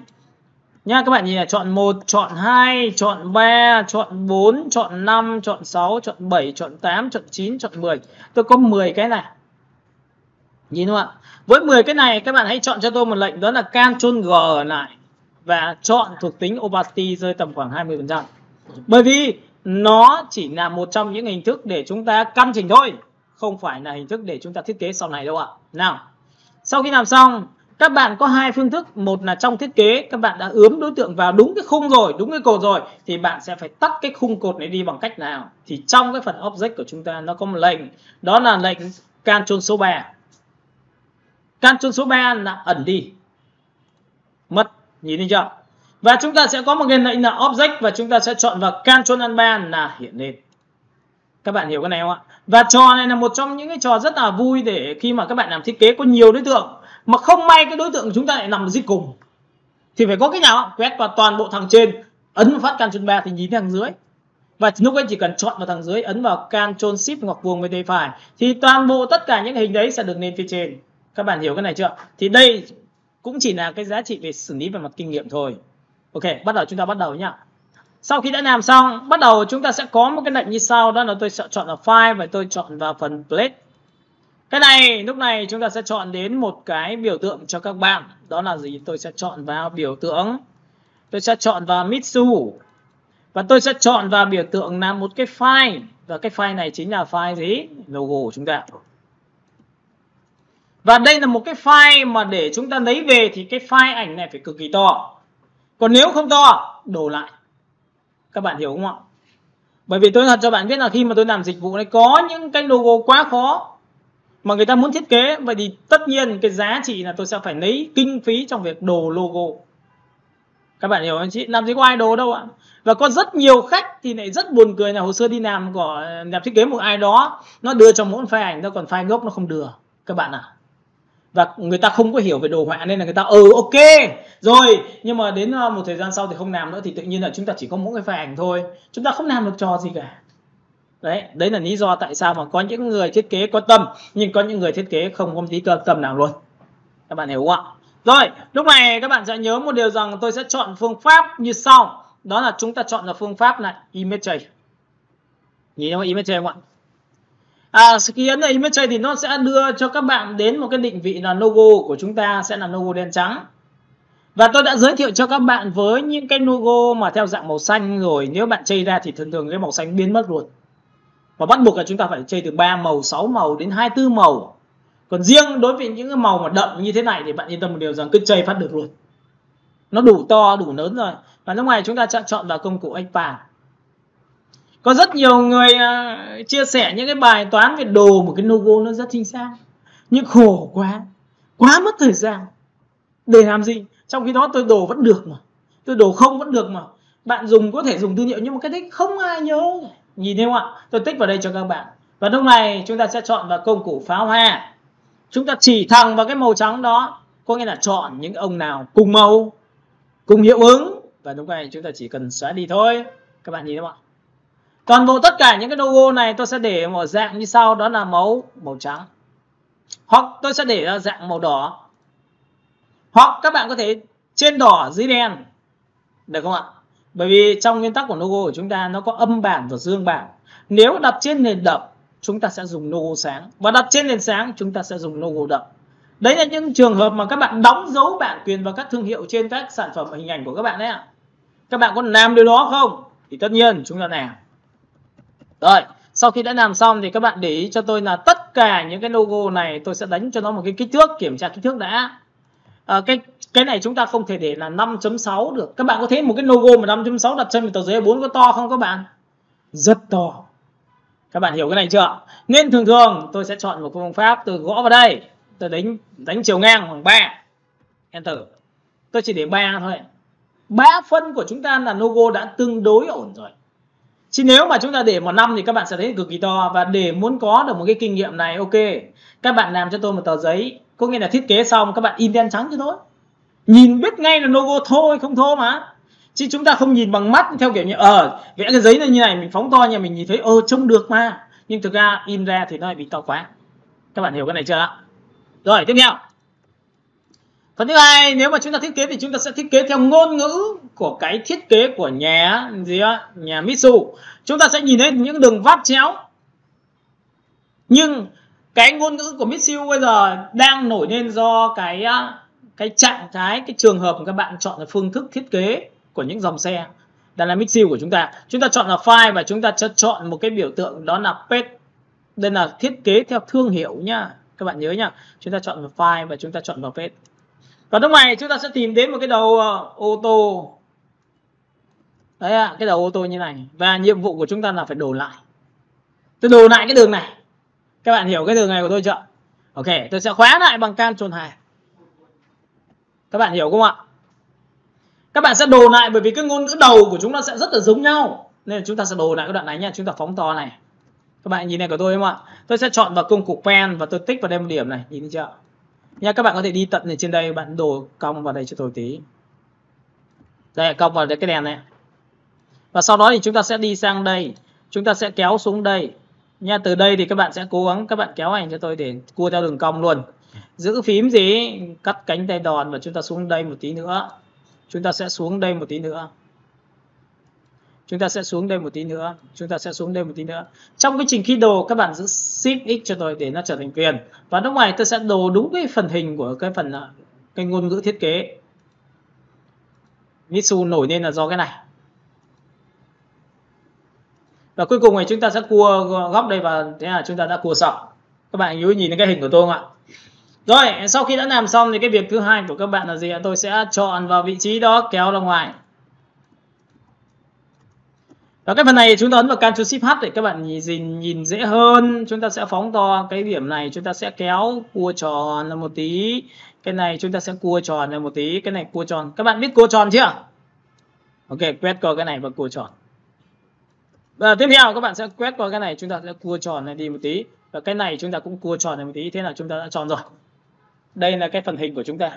Nha các bạn nhìn là chọn một, chọn hai, chọn ba, chọn bốn, chọn năm, chọn sáu, chọn bảy, chọn tám, chọn chín, chọn mười. Tôi có mười cái này. Nhìn không ạ? Với mười cái này các bạn hãy chọn cho tôi một lệnh, đó là Ctrl G lại và chọn thuộc tính opacity rơi tầm khoảng hai mươi phần trăm. Bởi vì nó chỉ là một trong những hình thức để chúng ta căn chỉnh thôi, không phải là hình thức để chúng ta thiết kế sau này đâu ạ. Nào, sau khi làm xong, các bạn có hai phương thức. Một là trong thiết kế các bạn đã ướm đối tượng vào đúng cái khung rồi, đúng cái cột rồi, thì bạn sẽ phải tắt cái khung cột này đi bằng cách nào? Thì trong cái phần object của chúng ta nó có một lệnh, đó là lệnh Ctrl số ba. Ctrl số ba là ẩn đi, mất, nhìn thấy chưa? Và chúng ta sẽ có một cái lệnh là object và chúng ta sẽ chọn vào Ctrl ba là hiện lên. Các bạn hiểu cái này không ạ? Và trò này là một trong những cái trò rất là vui để khi mà các bạn làm thiết kế có nhiều đối tượng mà không may cái đối tượng của chúng ta lại nằm ở dưới cùng thì phải có cái nào quét vào toàn bộ thằng trên, ấn phát Ctrl ba thì nhìn thằng dưới. Và lúc ấy chỉ cần chọn vào thằng dưới, ấn vào Ctrl Shift ngoặc vuông với tay phải thì toàn bộ tất cả những hình đấy sẽ được lên phía trên. Các bạn hiểu cái này chưa? Thì đây cũng chỉ là cái giá trị về xử lý về mặt kinh nghiệm thôi. OK, bắt đầu chúng ta bắt đầu nhá. Sau khi đã làm xong, bắt đầu chúng ta sẽ có một cái lệnh như sau, đó là tôi sẽ chọn vào file và tôi chọn vào phần plate. Cái này lúc này chúng ta sẽ chọn đến một cái biểu tượng cho các bạn, đó là gì? Tôi sẽ chọn vào biểu tượng, tôi sẽ chọn vào Mitsu và tôi sẽ chọn vào biểu tượng là một cái file, và cái file này chính là file gì? Logo của chúng ta. Và đây là một cái file mà để chúng ta lấy về thì cái file ảnh này phải cực kỳ to, còn nếu không to đổ lại. Các bạn hiểu không ạ? Bởi vì tôi thật cho bạn biết là khi mà tôi làm dịch vụ này có những cái logo quá khó mà người ta muốn thiết kế, vậy thì tất nhiên cái giá trị là tôi sẽ phải lấy kinh phí trong việc đồ logo. Các bạn hiểu không chị? Làm gì có ai đồ đâu ạ. Và có rất nhiều khách thì lại rất buồn cười là hồi xưa đi làm của làm thiết kế một ai đó, nó đưa cho mỗi file ảnh, nó còn file gốc nó không đưa. Các bạn ạ. À? Và người ta không có hiểu về đồ họa nên là người ta ừ OK rồi, nhưng mà đến một thời gian sau thì không làm nữa, thì tự nhiên là chúng ta chỉ có mỗi cái file ảnh thôi, chúng ta không làm được trò gì cả. Đấy, đấy là lý do tại sao mà có những người thiết kế có tâm nhưng có những người thiết kế không có tí cơ tâm nào luôn. Các bạn hiểu không ạ? Rồi, lúc này các bạn sẽ nhớ một điều rằng tôi sẽ chọn phương pháp như sau, đó là chúng ta chọn là phương pháp là image change. Nhìn thấy image change không ạ? À, khi ấn image change thì nó sẽ đưa cho các bạn đến một cái định vị là logo của chúng ta sẽ là logo đen trắng. Và tôi đã giới thiệu cho các bạn với những cái logo mà theo dạng màu xanh rồi, nếu bạn chây ra thì thường thường cái màu xanh biến mất luôn. Và bắt buộc là chúng ta phải chây từ ba màu, sáu màu đến hai mươi tư màu. Còn riêng đối với những cái màu mà đậm như thế này thì bạn yên tâm một điều rằng cứ chây phát được luôn. Nó đủ to, đủ lớn rồi. Và lúc này chúng ta sẽ chọn vào công cụ expand. Có rất nhiều người chia sẻ những cái bài toán về đồ một cái logo nó rất chính xác. Nhưng khổ quá, quá mất thời gian. Để làm gì? Trong khi đó tôi đồ vẫn được mà. Tôi đồ không vẫn được mà. Bạn dùng có thể dùng tư liệu nhưng mà cái đấy không ai nhớ. Nhìn thấy không ạ? Tôi tích vào đây cho các bạn. Và lúc này chúng ta sẽ chọn vào công cụ pháo hoa. Chúng ta chỉ thẳng vào cái màu trắng đó. Có nghĩa là chọn những ông nào cùng màu, cùng hiệu ứng. Và lúc này chúng ta chỉ cần xóa đi thôi. Các bạn nhìn thấy không ạ? Toàn bộ tất cả những cái logo này tôi sẽ để một dạng như sau, đó là màu màu trắng. Hoặc tôi sẽ để ra dạng màu đỏ. Hoặc các bạn có thể trên đỏ dưới đen. Được không ạ? Bởi vì trong nguyên tắc của logo của chúng ta nó có âm bản và dương bản. Nếu đặt trên nền đậm chúng ta sẽ dùng logo sáng, và đặt trên nền sáng chúng ta sẽ dùng logo đậm. Đấy là những trường hợp mà các bạn đóng dấu bản quyền vào các thương hiệu trên các sản phẩm hình ảnh của các bạn đấy ạ. Các bạn có làm điều đó không? Thì tất nhiên chúng ta làm. Rồi, Sau khi đã làm xong thì các bạn để ý cho tôi là tất cả những cái logo này tôi sẽ đánh cho nó một cái kích thước, kiểm tra kích thước đã. À, cái cái này chúng ta không thể để là năm chấm sáu được. Các bạn có thấy một cái logo mà năm chấm sáu đặt trên tờ giấy bốn có to không các bạn? Rất to. Các bạn hiểu cái này chưa? Nên thường thường tôi sẽ chọn một phương pháp, tôi gõ vào đây, tôi đánh đánh chiều ngang khoảng ba. Enter. Tôi chỉ để ba thôi. ba phân của chúng ta là logo đã tương đối ổn rồi. Chứ nếu mà chúng ta để một năm thì các bạn sẽ thấy cực kỳ to. Và để muốn có được một cái kinh nghiệm này, ok, các bạn làm cho tôi một tờ giấy, có nghĩa là thiết kế xong các bạn in đen trắng cho tôi, nhìn biết ngay là logo thôi, không thô mà. Chứ chúng ta không nhìn bằng mắt theo kiểu như ờ vẽ cái giấy này như này mình phóng to nhà mình nhìn thấy ơ trông được mà, nhưng thực ra in ra thì nó lại bị to quá. Các bạn hiểu cái này chưa? Rồi, tiếp theo phần thứ hai, nếu mà chúng ta thiết kế thì chúng ta sẽ thiết kế theo ngôn ngữ của cái thiết kế của nhà gì á, nhà Mitsu. Chúng ta sẽ nhìn thấy những đường vát chéo, nhưng cái ngôn ngữ của Mitsu bây giờ đang nổi lên do cái cái trạng thái, cái trường hợp mà các bạn chọn là phương thức thiết kế của những dòng xe. Đây là Mitsu của chúng ta. Chúng ta chọn là file và chúng ta sẽ chọn một cái biểu tượng đó là page. Đây là thiết kế theo thương hiệu nhá. Các bạn nhớ nhá. Chúng ta chọn vào file và chúng ta chọn vào page. Còn lúc này chúng ta sẽ tìm đến một cái đầu uh, ô tô. Đấy ạ, à, cái đầu ô tô như này. Và nhiệm vụ của chúng ta là phải đồ lại. Tôi đồ lại cái đường này. Các bạn hiểu cái đường này của tôi chưa? Ok, tôi sẽ khóa lại bằng Control hai. Các bạn hiểu không ạ? Các bạn sẽ đồ lại bởi vì cái ngôn ngữ đầu của chúng ta sẽ rất là giống nhau. Nên chúng ta sẽ đồ lại cái đoạn này nha. Chúng ta phóng to này. Các bạn nhìn này của tôi không ạ? Tôi sẽ chọn vào công cụ pen và tôi tích vào đây một điểm này. Nhìn thấy chưa? Nha, các bạn có thể đi tận này trên đây, bạn đồ cong vào đây cho tôi tí. Đây, cong vào cái đèn này. Và sau đó thì chúng ta sẽ đi sang đây. Chúng ta sẽ kéo xuống đây. Nha, từ đây thì các bạn sẽ cố gắng các bạn kéo ảnh cho tôi để cua theo đường cong luôn. Giữ phím gì, cắt cánh tay đòn và chúng ta xuống đây một tí nữa. Chúng ta sẽ xuống đây một tí nữa. Chúng ta sẽ xuống đây một tí nữa. Chúng ta sẽ xuống đây một tí nữa. Trong cái trình khi đồ các bạn giữ Shift X cho tôi để nó trở thành viền. Và lúc này tôi sẽ đồ đúng cái phần hình của cái phần cái ngôn ngữ thiết kế. Mitsu nổi lên là do cái này. Và cuối cùng này chúng ta sẽ cua góc đây và thế là chúng ta đã cua xong. Các bạn nhớ nhìn cái hình của tôi không ạ? Rồi, sau khi đã làm xong thì cái việc thứ hai của các bạn là gì? Tôi sẽ chọn vào vị trí đó, kéo ra ngoài. Và cái phần này chúng ta ấn vào Control Shift H để các bạn nhìn nhìn dễ hơn. Chúng ta sẽ phóng to cái điểm này, chúng ta sẽ kéo cua tròn là một tí. Cái này chúng ta sẽ cua tròn là một tí, cái này cua tròn. Các bạn biết cua tròn chưa? Ok, quét qua cái này và cua tròn. Và tiếp theo các bạn sẽ quét qua cái này, chúng ta sẽ cua tròn này đi một tí. Và cái này chúng ta cũng cua tròn này một tí, thế là chúng ta đã tròn rồi. Đây là cái phần hình của chúng ta.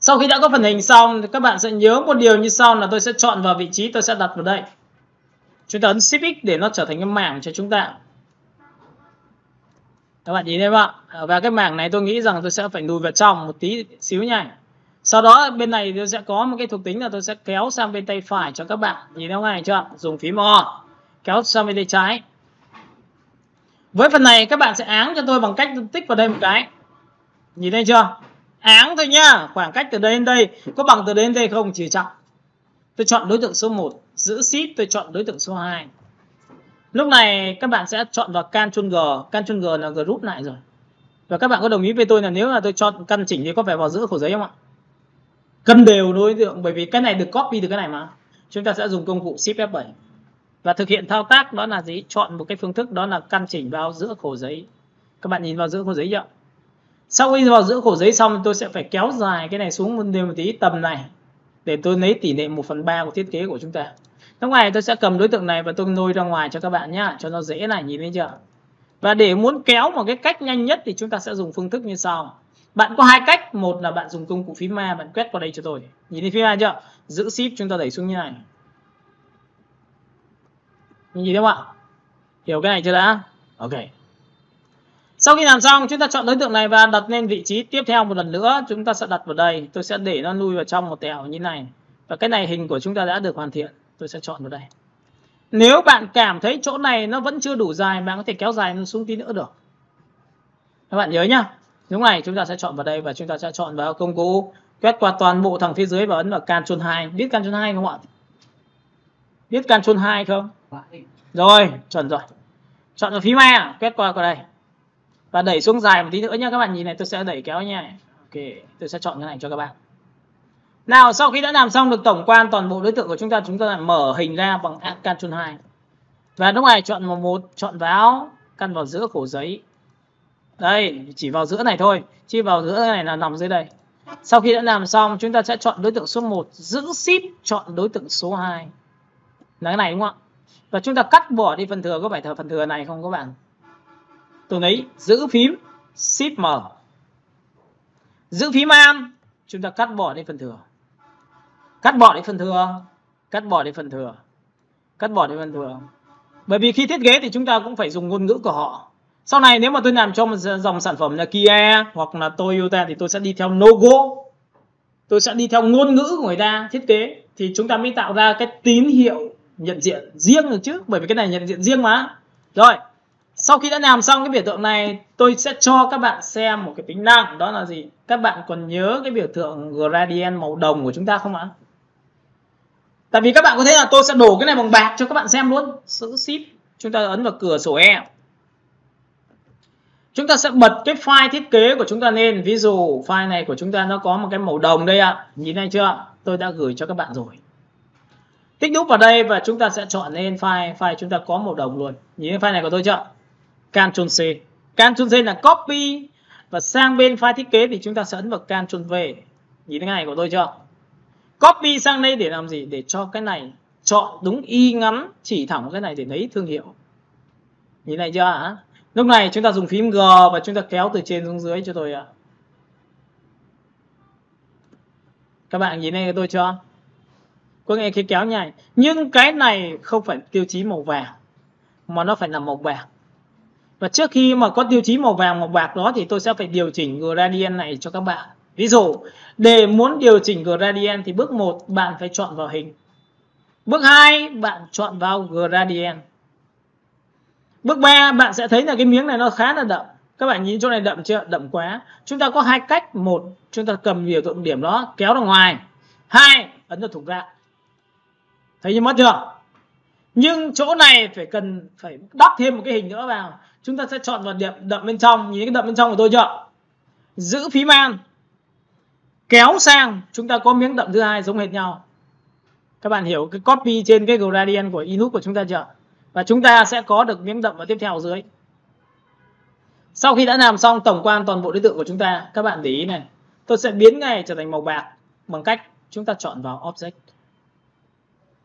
Sau khi đã có phần hình xong thì các bạn sẽ nhớ một điều như sau là tôi sẽ chọn vào vị trí, tôi sẽ đặt vào đây. Chúng ta ấn Shift X để nó trở thành cái mảng cho chúng ta. Các bạn nhìn thấy không ạ? Và cái mảng này tôi nghĩ rằng tôi sẽ phải lùi vào trong một tí xíu nha. Sau đó bên này tôi sẽ có một cái thuộc tính là tôi sẽ kéo sang bên tay phải cho các bạn. Nhìn thấy không này chưa? Dùng phím O, kéo sang bên tay trái. Với phần này các bạn sẽ áng cho tôi bằng cách tích vào đây một cái. Nhìn thấy chưa? Áng thôi nhá, khoảng cách từ đây đến đây có bằng từ đây đến đây không? Chỉ chọn. Tôi chọn đối tượng số một, giữ Shift tôi chọn đối tượng số hai. Lúc này các bạn sẽ chọn vào Ctrl G, Ctrl G là group lại rồi. Và các bạn có đồng ý với tôi là nếu là tôi chọn căn chỉnh thì có phải vào giữa khổ giấy không ạ? Cân đều đối tượng bởi vì cái này được copy từ cái này mà. Chúng ta sẽ dùng công cụ Shift F bảy và thực hiện thao tác đó là gì? Chọn một cái phương thức đó là căn chỉnh vào giữa khổ giấy. Các bạn nhìn vào giữa khổ giấy chưa? Sau khi vào giữa khổ giấy xong tôi sẽ phải kéo dài cái này xuống một tí tầm này để tôi lấy tỷ lệ một phần ba của thiết kế của chúng ta. Lúc này tôi sẽ cầm đối tượng này và tôi nôi ra ngoài cho các bạn nhá, cho nó dễ này, nhìn thấy chưa? Và để muốn kéo một cái cách nhanh nhất thì chúng ta sẽ dùng phương thức như sau. Bạn có hai cách, một là bạn dùng công cụ phím A, bạn quét qua đây cho tôi. Nhìn thấy phím A chưa? Giữ Shift chúng ta đẩy xuống như này. Nhìn thấy không ạ? Hiểu cái này chưa đã? Ok. Sau khi làm xong chúng ta chọn đối tượng này và đặt lên vị trí tiếp theo một lần nữa. Chúng ta sẽ đặt vào đây. Tôi sẽ để nó lui vào trong một tẹo như này. Và cái này hình của chúng ta đã được hoàn thiện. Tôi sẽ chọn vào đây. Nếu bạn cảm thấy chỗ này nó vẫn chưa đủ dài, bạn có thể kéo dài nó xuống tí nữa được. Các bạn nhớ nhá. Lúc này chúng ta sẽ chọn vào đây và chúng ta sẽ chọn vào công cụ. Quét qua toàn bộ thằng phía dưới và ấn vào Control hai. Biết Control hai không ạ? Biết Control hai không? Rồi, chuẩn rồi. Chọn vào phím A, quét qua qua đây và đẩy xuống dài một tí nữa nhé. Các bạn nhìn này, tôi sẽ đẩy kéo nha. Ok, tôi sẽ chọn cái này cho các bạn. Nào, sau khi đã làm xong được tổng quan toàn bộ đối tượng của chúng ta, chúng ta lại mở hình ra bằng Ctrl hai. Và lúc này chọn vào một, chọn vào, căn vào giữa khổ giấy. Đây, chỉ vào giữa này thôi, chỉ vào giữa này là nằm dưới đây. Sau khi đã làm xong, chúng ta sẽ chọn đối tượng số một, giữ Shift chọn đối tượng số hai. Là cái này đúng không ạ? Và chúng ta cắt bỏ đi phần thừa, có phải phần thừa này không các bạn? Tôi lấy giữ phím Shift M. Giữ phím An, chúng ta cắt bỏ đi phần thừa. Cắt bỏ đi phần thừa, cắt bỏ đi phần thừa. Cắt bỏ đi phần thừa. Bởi vì khi thiết kế thì chúng ta cũng phải dùng ngôn ngữ của họ. Sau này nếu mà tôi làm cho một dòng sản phẩm là Kia hoặc là Toyota thì tôi sẽ đi theo logo, tôi sẽ đi theo ngôn ngữ của người ta thiết kế, thì chúng ta mới tạo ra cái tín hiệu nhận diện riêng được chứ, bởi vì cái này nhận diện riêng mà. Rồi, sau khi đã làm xong cái biểu tượng này, tôi sẽ cho các bạn xem một cái tính năng, đó là gì? Các bạn còn nhớ cái biểu tượng gradient màu đồng của chúng ta không ạ? Tại vì các bạn có thấy là tôi sẽ đổ cái này bằng bạc cho các bạn xem luôn. Giữ Shift, chúng ta ấn vào cửa sổ E. Chúng ta sẽ bật cái file thiết kế của chúng ta lên. Ví dụ file này của chúng ta nó có một cái màu đồng đây ạ. Nhìn thấy chưa? Tôi đã gửi cho các bạn rồi. Tích đúp vào đây và chúng ta sẽ chọn lên file. File chúng ta có màu đồng luôn. Nhìn thấy file này của tôi chưa? Ctrl C. Ctrl C là copy. Và sang bên file thiết kế thì chúng ta sẽ ấn vào Ctrl V. Nhìn thấy cái này của tôi chưa? Copy sang đây để làm gì? Để cho cái này chọn đúng y ngắn, chỉ thẳng cái này để lấy thương hiệu. Nhìn này chưa hả? Lúc này chúng ta dùng phím G và chúng ta kéo từ trên xuống dưới cho tôi ạ. Các bạn nhìn này tôi chưa? Có nghe cái kéo nhảy. Nhưng cái này không phải tiêu chí màu vàng, mà nó phải là màu bạc. Và trước khi mà có tiêu chí màu vàng màu bạc đó thì tôi sẽ phải điều chỉnh gradient này cho các bạn. Ví dụ, để muốn điều chỉnh gradient thì bước một bạn phải chọn vào hình. Bước hai bạn chọn vào gradient. Bước ba bạn sẽ thấy là cái miếng này nó khá là đậm. Các bạn nhìn chỗ này đậm chưa? Đậm quá. Chúng ta có hai cách. Một, chúng ta cầm biểu tượng điểm đó kéo ra ngoài. Hai, ấn vào thủng ra. Thấy như mất chưa? Nhưng chỗ này phải cần phải đắp thêm một cái hình nữa vào. Chúng ta sẽ chọn vào điểm đậm bên trong. Nhìn cái đậm bên trong của tôi chưa? Giữ phím An, kéo sang, chúng ta có miếng đậm thứ hai giống hệt nhau. Các bạn hiểu cái copy trên cái gradient của Illustrator của chúng ta chưa? Và chúng ta sẽ có được miếng đậm ở tiếp theo ở dưới. Sau khi đã làm xong tổng quan toàn bộ đối tượng của chúng ta, các bạn để ý này, tôi sẽ biến này trở thành màu bạc bằng cách chúng ta chọn vào Object.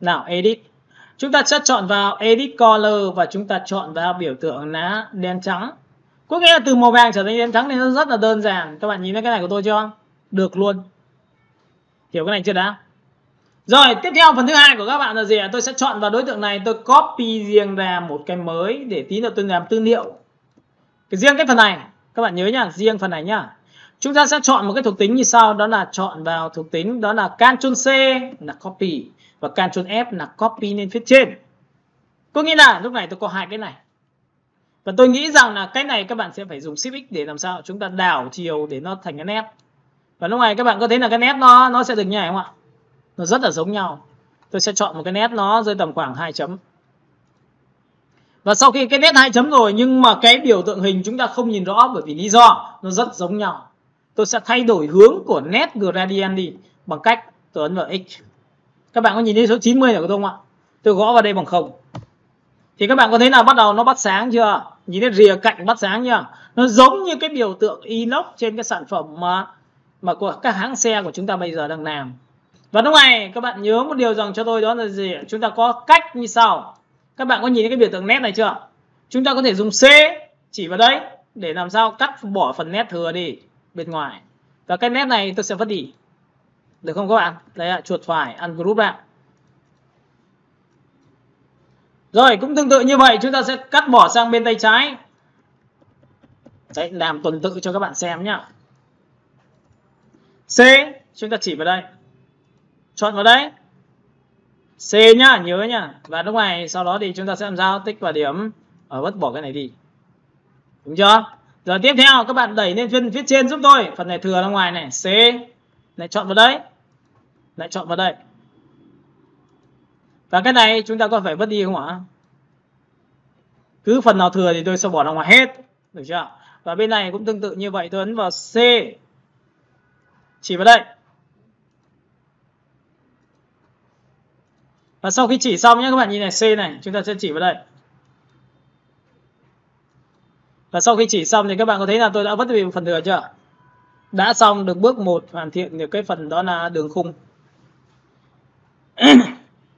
Nào, Edit. Chúng ta sẽ chọn vào Edit Color và chúng ta chọn vào biểu tượng lá đen trắng. Có nghĩa là từ màu vàng trở thành đen trắng thì nó rất là đơn giản. Các bạn nhìn thấy cái này của tôi chưa? Được luôn. Hiểu cái này chưa đã? Rồi, tiếp theo phần thứ hai của các bạn là gì? Tôi sẽ chọn vào đối tượng này, tôi copy riêng ra một cái mới để tí nữa tôi làm tư liệu. Cái riêng cái phần này, các bạn nhớ nhá, riêng phần này nhá. Chúng ta sẽ chọn một cái thuộc tính như sau, đó là chọn vào thuộc tính, đó là Ctrl C là copy và Ctrl F là copy lên phía trên. Có nghĩa là lúc này tôi có hai cái này. Và tôi nghĩ rằng là cái này các bạn sẽ phải dùng Shift X để làm sao chúng ta đảo chiều để nó thành cái nét. Và lúc này các bạn có thấy là cái nét nó nó sẽ được như này không ạ? Nó rất là giống nhau. Tôi sẽ chọn một cái nét nó rơi tầm khoảng hai chấm. Và sau khi cái nét hai chấm rồi, nhưng mà cái biểu tượng hình chúng ta không nhìn rõ bởi vì lý do nó rất giống nhau. Tôi sẽ thay đổi hướng của nét gradient đi bằng cách tôi ấn vào X. Các bạn có nhìn thấy số chín mươi này không ạ? Tôi gõ vào đây bằng không. Thì các bạn có thấy là bắt đầu nó bắt sáng chưa? Nhìn thấy rìa cạnh bắt sáng chưa? Nó giống như cái biểu tượng inox trên cái sản phẩm mà mà của các hãng xe của chúng ta bây giờ đang làm. Và lúc này các bạn nhớ một điều rằng cho tôi, đó là gì? Chúng ta có cách như sau. Các bạn có nhìn thấy cái biểu tượng nét này chưa? Chúng ta có thể dùng C chỉ vào đấy để làm sao cắt bỏ phần nét thừa đi bên ngoài. Và cái nét này tôi sẽ vứt đi. Được không các bạn? Đấy ạ, chuột phải ăn group ạ. Rồi, cũng tương tự như vậy, chúng ta sẽ cắt bỏ sang bên tay trái. Đấy, làm tuần tự cho các bạn xem nhá. C, chúng ta chỉ vào đây. Chọn vào đấy. C nhá, nhớ nhá. Và lúc này sau đó thì chúng ta sẽ làm sao? Tích vào điểm ở vứt bỏ cái này đi. Đúng chưa? Rồi tiếp theo các bạn đẩy lên phần phía trên giúp tôi. Phần này thừa ra ngoài này. C. Lại chọn vào đấy. Lại chọn vào đây. Và cái này chúng ta có phải vứt đi không ạ? Cứ phần nào thừa thì tôi sẽ bỏ ra ngoài hết, được chưa? Và bên này cũng tương tự như vậy, tôi ấn vào C, chỉ vào đây. Và sau khi chỉ xong nhé, các bạn nhìn này, C này, chúng ta sẽ chỉ vào đây. Và sau khi chỉ xong thì các bạn có thấy là tôi đã vứt đi một phần thừa chưa? Đã xong được bước một, hoàn thiện được cái phần đó là đường khung.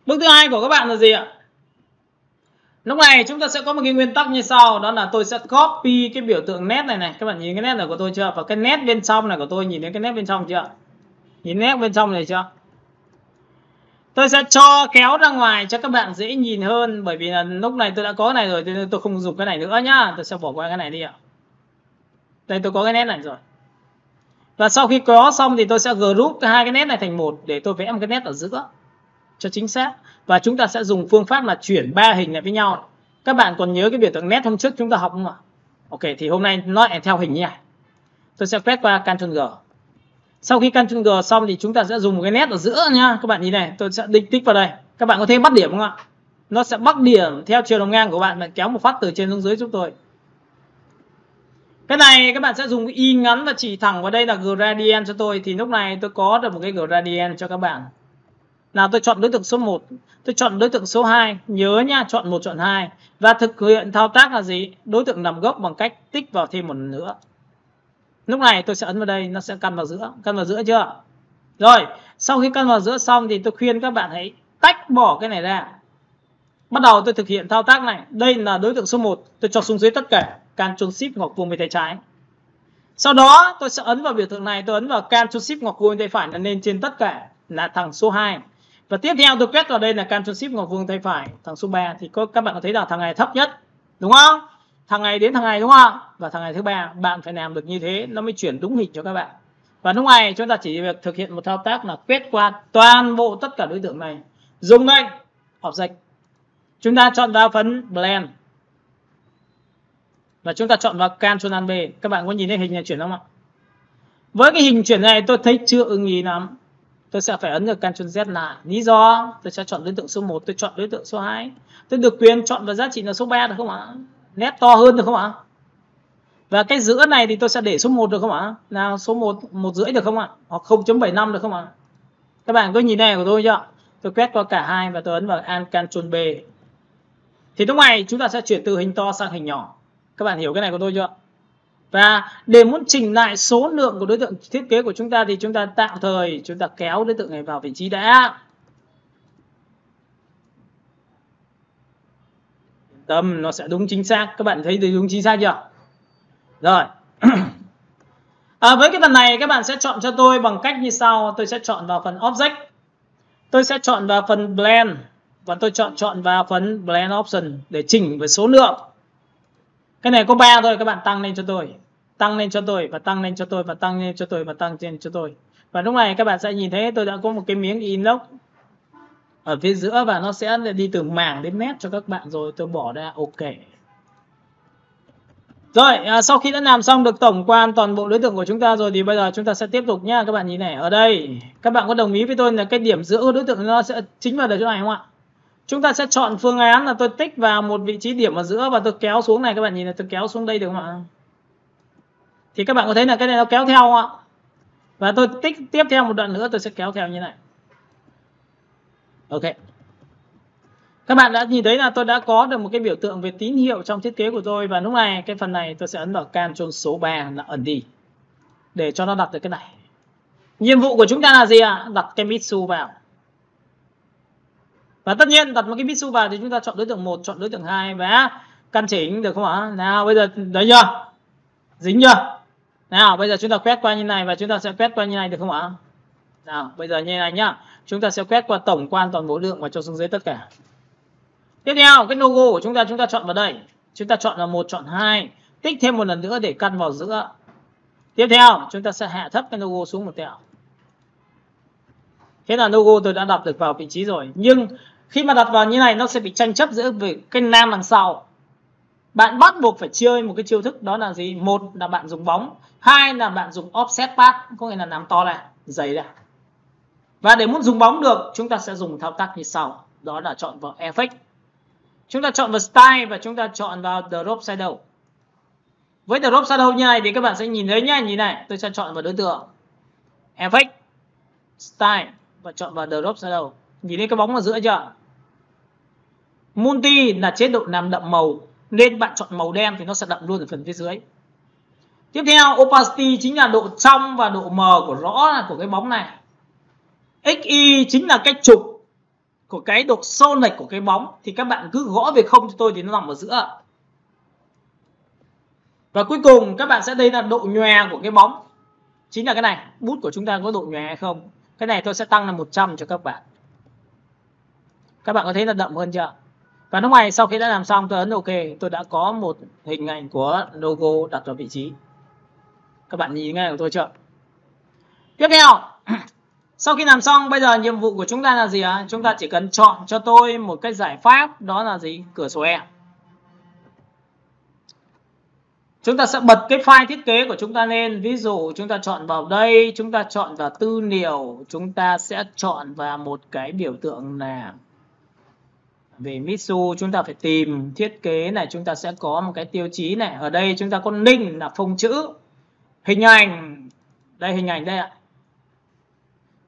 Bước thứ hai của các bạn là gì ạ? Lúc này chúng ta sẽ có một cái nguyên tắc như sau, đó là tôi sẽ copy cái biểu tượng nét này này. Các bạn nhìn cái nét này của tôi chưa? Và cái nét bên trong này của tôi, nhìn thấy cái nét bên trong chưa? Nhìn nét bên trong này chưa? Tôi sẽ cho kéo ra ngoài cho các bạn dễ nhìn hơn, bởi vì là lúc này tôi đã có cái này rồi nên tôi không dùng cái này nữa nhá. Tôi sẽ bỏ qua cái này đi ạ. Đây, tôi có cái nét này rồi. Và sau khi có xong thì tôi sẽ group hai cái nét này thành một để tôi vẽ một cái nét ở giữa cho chính xác. Và chúng ta sẽ dùng phương pháp là chuyển ba hình lại với nhau. Các bạn còn nhớ cái biểu tượng nét hôm trước chúng ta học không ạ? Ok, thì hôm nay nó lại theo hình như này. Tôi sẽ quét qua Ctrl G. Sau khi Ctrl G xong thì chúng ta sẽ dùng một cái nét ở giữa nhá. Các bạn nhìn này, tôi sẽ định tích vào đây. Các bạn có thể bắt điểm không ạ? Nó sẽ bắt điểm theo chiều đồng ngang của bạn. Bạn kéo một phát từ trên xuống dưới giúp tôi. Cái này các bạn sẽ dùng cái y ngắn và chỉ thẳng vào đây là gradient cho tôi. Thì lúc này tôi có được một cái gradient cho các bạn. Nào, tôi chọn đối tượng số một, tôi chọn đối tượng số hai, nhớ nha, chọn một chọn hai. Và thực hiện thao tác là gì? Đối tượng nằm gốc bằng cách tích vào thêm một nữa. Lúc này tôi sẽ ấn vào đây, nó sẽ căn vào giữa. Căn vào giữa chưa? Rồi, sau khi căn vào giữa xong thì tôi khuyên các bạn hãy tách bỏ cái này ra. Bắt đầu tôi thực hiện thao tác này. Đây là đối tượng số một, tôi chọn xuống dưới tất cả, Ctrl Shift ngoặc vuông bên tay trái. Sau đó tôi sẽ ấn vào biểu tượng này, tôi ấn vào Ctrl Shift ngoặc vuông bên tay phải là lên trên tất cả là thằng số hai. Và tiếp theo tôi quét vào đây là Ctrl Shift ngoặc vuông tay phải thằng số ba, thì có, các bạn có thấy là thằng này thấp nhất, đúng không? Thằng này đến thằng này, đúng không? Và thằng này thứ ba, bạn phải làm được như thế nó mới chuyển đúng hình cho các bạn. Và lúc này chúng ta chỉ việc thực hiện một thao tác là quét qua toàn bộ tất cả đối tượng này. Dùng đây, Object. Chúng ta chọn vào phấn Blend. Và chúng ta chọn vào Ctrl B. Các bạn có nhìn thấy hình này chuyển không ạ? Với cái hình chuyển này tôi thấy chưa ưng ý lắm. Tôi sẽ phải ấn được Ctrl Z lại. Lý do tôi sẽ chọn đối tượng số một, tôi chọn đối tượng số hai. Tôi được quyền chọn vào giá trị là số ba được không ạ? Nét to hơn được không ạ? Và cái giữa này thì tôi sẽ để số một được không ạ? Nào, số một, một rưỡi được không ạ? Hoặc không chấm bảy lăm được không ạ? Các bạn có nhìn này của tôi chưa? Tôi quét qua cả hai và tôi ấn vào Ctrl B. Thì lúc này chúng ta sẽ chuyển từ hình to sang hình nhỏ. Các bạn hiểu cái này của tôi chưa? Và để muốn chỉnh lại số lượng của đối tượng thiết kế của chúng ta thì chúng ta tạm thời chúng ta kéo đối tượng này vào vị trí đã. Tâm nó sẽ đúng chính xác. Các bạn thấy đúng chính xác chưa? Rồi. À, với cái phần này các bạn sẽ chọn cho tôi bằng cách như sau. Tôi sẽ chọn vào phần Object. Tôi sẽ chọn vào phần Blend. Và tôi chọn chọn vào phần Blend Option để chỉnh về số lượng. Cái này có ba thôi, các bạn tăng lên cho tôi. Tăng lên cho tôi và tăng lên cho tôi và tăng lên cho tôi và tăng lên cho tôi. Và lúc này các bạn sẽ nhìn thấy tôi đã có một cái miếng inox ở phía giữa và nó sẽ đi từ mảng đến mét cho các bạn rồi. Tôi bỏ ra ok. Rồi, à, sau khi đã làm xong được tổng quan toàn bộ đối tượng của chúng ta rồi thì bây giờ chúng ta sẽ tiếp tục nhá. Các bạn nhìn này, ở đây các bạn có đồng ý với tôi là cái điểm giữa của đối tượng nó sẽ chính vào chỗ này không ạ? Chúng ta sẽ chọn phương án là tôi tích vào một vị trí điểm ở giữa và tôi kéo xuống này. Các bạn nhìn này, tôi kéo xuống đây được không ạ? Thì các bạn có thấy là cái này nó kéo theo không ạ? Và tôi tích tiếp theo một đoạn nữa, tôi sẽ kéo theo như này. Ok. Các bạn đã nhìn thấy là tôi đã có được một cái biểu tượng về tín hiệu trong thiết kế của tôi. Và lúc này cái phần này tôi sẽ ấn vào Ctrl số ba là ẩn đi để cho nó đặt được cái này. Nhiệm vụ của chúng ta là gì ạ? À? Đặt cái Mitsu vào. Và tất nhiên đặt một cái Mitsu vào thì chúng ta chọn đối tượng một, chọn đối tượng hai và căn chỉnh được không ạ? Nào bây giờ đấy chưa? Dính chưa? Nào bây giờ chúng ta quét qua như này và chúng ta sẽ quét qua như này được không ạ? Nào bây giờ như này nhá. Chúng ta sẽ quét qua tổng quan toàn bộ lượng và cho xuống dưới tất cả. Tiếp theo cái logo của chúng ta, chúng ta chọn vào đây. Chúng ta chọn là một chọn hai, tích thêm một lần nữa để căn vào giữa. Tiếp theo chúng ta sẽ hạ thấp cái logo xuống một tẹo. Thế là logo tôi đã đặt được vào vị trí rồi. Nhưng khi mà đặt vào như này nó sẽ bị tranh chấp giữa với cái nam đằng sau. Bạn bắt buộc phải chơi một cái chiêu thức, đó là gì? Một là bạn dùng bóng, hai là bạn dùng offset path, có nghĩa là làm to ra, dày ra. Và để muốn dùng bóng được, chúng ta sẽ dùng thao tác như sau, đó là chọn vào effect. Chúng ta chọn vào Style và chúng ta chọn vào Drop Shadow. Với Drop Shadow như này thì các bạn sẽ nhìn thấy nhá, như này. Tôi sẽ chọn vào đối tượng, Effect, Style và chọn vào Drop Shadow. Nhìn thấy cái bóng ở giữa chưa? Multi là chế độ làm đậm màu, nên bạn chọn màu đen thì nó sẽ đậm luôn ở phần phía dưới. Tiếp theo, Opacity chính là độ trong và độ mờ của rõ của cái bóng này. ích i chính là cái trục của cái độ xô lệch của cái bóng. Thì các bạn cứ gõ về không cho tôi thì nó nằm ở giữa. Và cuối cùng các bạn sẽ thấy là độ nhòe của cái bóng. Chính là cái này, bút của chúng ta có độ nhòe hay không. Cái này tôi sẽ tăng là một trăm cho các bạn. Các bạn có thấy là đậm hơn chưa? Và lúc này sau khi đã làm xong tôi ấn OK, tôi đã có một hình ảnh của logo đặt vào vị trí. Các bạn nhìn ngay của tôi chưa? Tiếp theo, sau khi làm xong, bây giờ nhiệm vụ của chúng ta là gì ạ? Chúng ta chỉ cần chọn cho tôi một cái giải pháp, đó là gì? Cửa sổ E. Chúng ta sẽ bật cái file thiết kế của chúng ta lên. Ví dụ chúng ta chọn vào đây, chúng ta chọn vào tư liệu, chúng ta sẽ chọn vào một cái biểu tượng là về Mitsu. Chúng ta phải tìm thiết kế này, chúng ta sẽ có một cái tiêu chí này. Ở đây chúng ta có link là phông chữ, hình ảnh. Đây, hình ảnh đây ạ.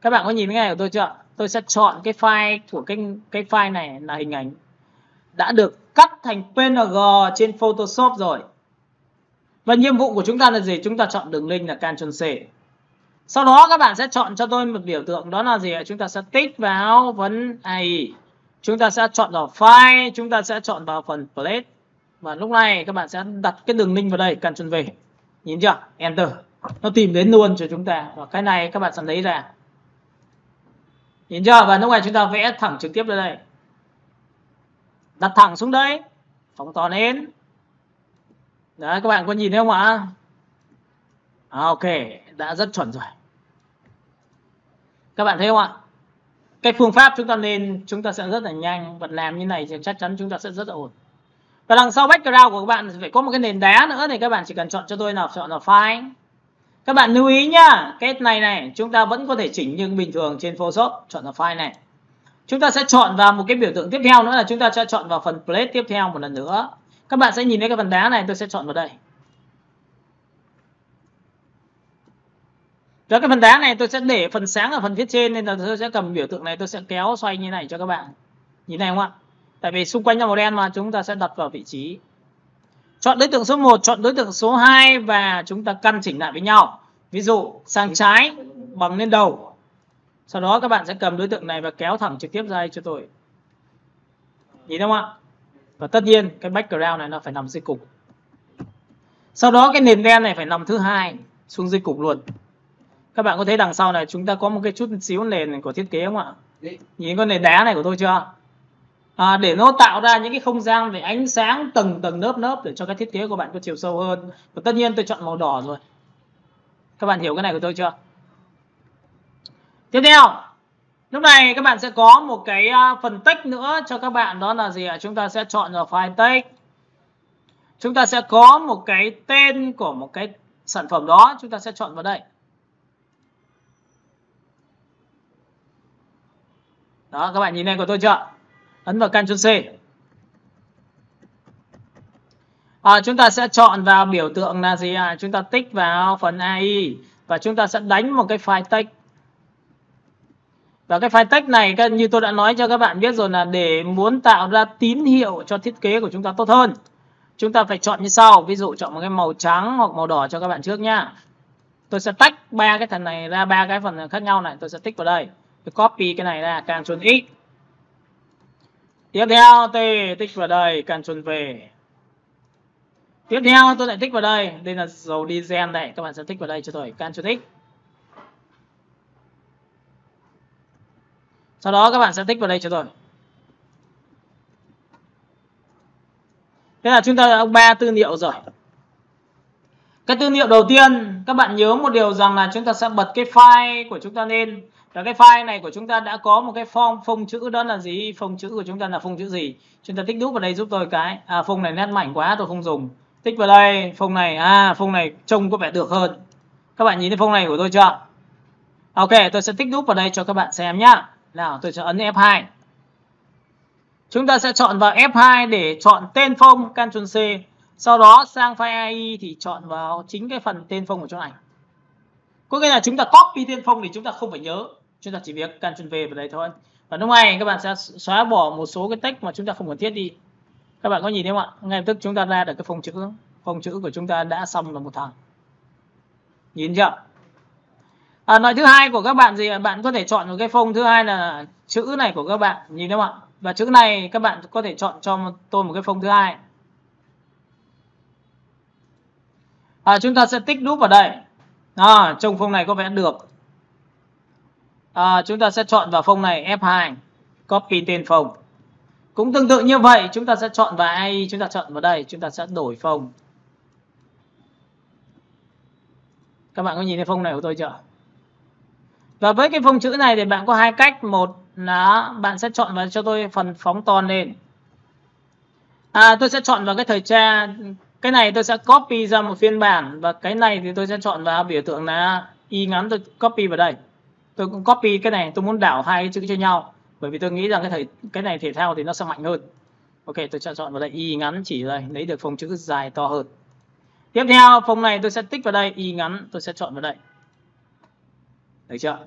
Các bạn có nhìn cái này của tôi chưa? Tôi sẽ chọn cái file của cái, cái file này là hình ảnh đã được cắt thành pê en giê trên Photoshop rồi. Và nhiệm vụ của chúng ta là gì? Chúng ta chọn đường link là Ctrl C. Sau đó các bạn sẽ chọn cho tôi một biểu tượng, đó là gì? Chúng ta sẽ tích vào vấn a i. Chúng ta sẽ chọn vào file, chúng ta sẽ chọn vào phần plate. Và lúc này các bạn sẽ đặt cái đường link vào đây, Ctrl V. Nhìn chưa? Enter. Nó tìm đến luôn cho chúng ta. Và cái này các bạn sẽ lấy ra. Nhìn chưa? Và lúc này chúng ta vẽ thẳng trực tiếp lên đây. Đặt thẳng xuống đây. Phóng to lên. Đấy, các bạn có nhìn thấy không ạ? À, ok, đã rất chuẩn rồi. Các bạn thấy không ạ? Cái phương pháp chúng ta nên, chúng ta sẽ rất là nhanh. Và làm như này thì chắc chắn chúng ta sẽ rất là ổn. Và đằng sau background của các bạn phải có một cái nền đá nữa. Thì các bạn chỉ cần chọn cho tôi nào, chọn là file. Các bạn lưu ý nhá, cái này này chúng ta vẫn có thể chỉnh như bình thường trên Photoshop. Chọn vào file này. Chúng ta sẽ chọn vào một cái biểu tượng tiếp theo nữa là chúng ta sẽ chọn vào phần plate tiếp theo một lần nữa. Các bạn sẽ nhìn thấy cái phần đá này, tôi sẽ chọn vào đây. Đó, cái phần đá này tôi sẽ để phần sáng ở phần phía trên, nên là tôi sẽ cầm biểu tượng này, tôi sẽ kéo xoay như này cho các bạn. Nhìn này không ạ? Tại vì xung quanh là màu đen mà, chúng ta sẽ đặt vào vị trí. Chọn đối tượng số một, chọn đối tượng số hai và chúng ta căn chỉnh lại với nhau. Ví dụ sang trái bằng lên đầu. Sau đó các bạn sẽ cầm đối tượng này và kéo thẳng trực tiếp ra cho tôi. Nhìn không ạ? Và tất nhiên cái background này nó phải nằm dưới cục. Sau đó cái nền đen này phải nằm thứ hai xuống dưới cục luôn. Các bạn có thấy đằng sau này chúng ta có một cái chút xíu nền của thiết kế không ạ? Nhìn con nền đá này của tôi chưa? À, để nó tạo ra những cái không gian về ánh sáng tầng tầng lớp lớp để cho cái thiết kế của bạn có chiều sâu hơn. Và tất nhiên tôi chọn màu đỏ rồi. Các bạn hiểu cái này của tôi chưa? Tiếp theo, lúc này các bạn sẽ có một cái phần text nữa cho các bạn, đó là gì ạ? Chúng ta sẽ chọn vào file text. Chúng ta sẽ có một cái tên của một cái sản phẩm đó, chúng ta sẽ chọn vào đây. Đó, các bạn nhìn này của tôi chưa? Ấn vào Ctrl C. À, chúng ta sẽ chọn vào biểu tượng là gì ạ? Chúng ta tích vào phần a i và chúng ta sẽ đánh một cái file text. Và cái file text này như tôi đã nói cho các bạn biết rồi, là để muốn tạo ra tín hiệu cho thiết kế của chúng ta tốt hơn, chúng ta phải chọn như sau. Ví dụ chọn một cái màu trắng hoặc màu đỏ cho các bạn trước nhá. Tôi sẽ tách ba cái phần này ra, ba cái phần khác nhau này, tôi sẽ tích vào đây. Tôi copy cái này ra, Ctrl X. Tiếp theo tôi tích vào đây, Ctrl V. Tiếp theo tôi lại tích vào đây, đây là dầu diesel này, các bạn sẽ tích vào đây cho tôi, Ctrl X. Sau đó các bạn sẽ tích vào đây cho tôi. Thế là chúng ta đã có ba tư liệu rồi. Cái tư liệu đầu tiên, các bạn nhớ một điều rằng là chúng ta sẽ bật cái file của chúng ta lên. Và cái file này của chúng ta đã có một cái form phông chữ, đó là gì? Phông chữ của chúng ta là phông chữ gì? Chúng ta tích đúp vào đây giúp tôi cái. À, phông này nét mảnh quá tôi không dùng. Tích vào đây, phông này, à phông này trông có vẻ được hơn. Các bạn nhìn thấy phông này của tôi chưa? Ok, tôi sẽ tích đúp vào đây cho các bạn xem nhá. Nào, tôi sẽ ấn F hai. Chúng ta sẽ chọn vào F hai để chọn tên phông, Ctrl C. Sau đó sang file a i thì chọn vào chính cái phần tên phông của trong ảnh. Có nghĩa là chúng ta copy tên phông thì chúng ta không phải nhớ. Chúng ta chỉ việc Ctrl V vào đây thôi. Và lúc này các bạn sẽ xóa bỏ một số cái text mà chúng ta không cần thiết đi. Các bạn có nhìn thấy không ạ? Ngay lập tức chúng ta ra được cái phông chữ. Phông chữ của chúng ta đã xong là một thằng. Nhìn chưa? À, loại thứ hai của các bạn gì? Bạn có thể chọn một cái phông thứ hai là chữ này của các bạn. Nhìn không ạ? Và chữ này các bạn có thể chọn cho tôi một cái phông thứ hai. À, chúng ta sẽ tích đúp vào đây. À, trông phông này có vẻ được. À, chúng ta sẽ chọn vào phông này F hai, copy tên phông. Cũng tương tự như vậy, chúng ta sẽ chọn vào a i, chúng ta chọn vào đây, chúng ta sẽ đổi phông. Các bạn có nhìn thấy phông này của tôi chưa? Và với cái phông chữ này thì bạn có hai cách. Một là bạn sẽ chọn vào cho tôi phần phóng to lên. À, tôi sẽ chọn vào cái thời trang. Cái này tôi sẽ copy ra một phiên bản. Và cái này thì tôi sẽ chọn vào biểu tượng là y ngắn, tôi copy vào đây. Tôi cũng copy cái này, tôi muốn đảo hai cái chữ cho nhau. Bởi vì tôi nghĩ rằng cái thời, cái này thể thao thì nó sẽ mạnh hơn. Ok, tôi sẽ chọn vào đây y ngắn chỉ đây, lấy được phông chữ dài to hơn. Tiếp theo, phông này tôi sẽ tích vào đây, y ngắn, tôi sẽ chọn vào đây. Được chưa?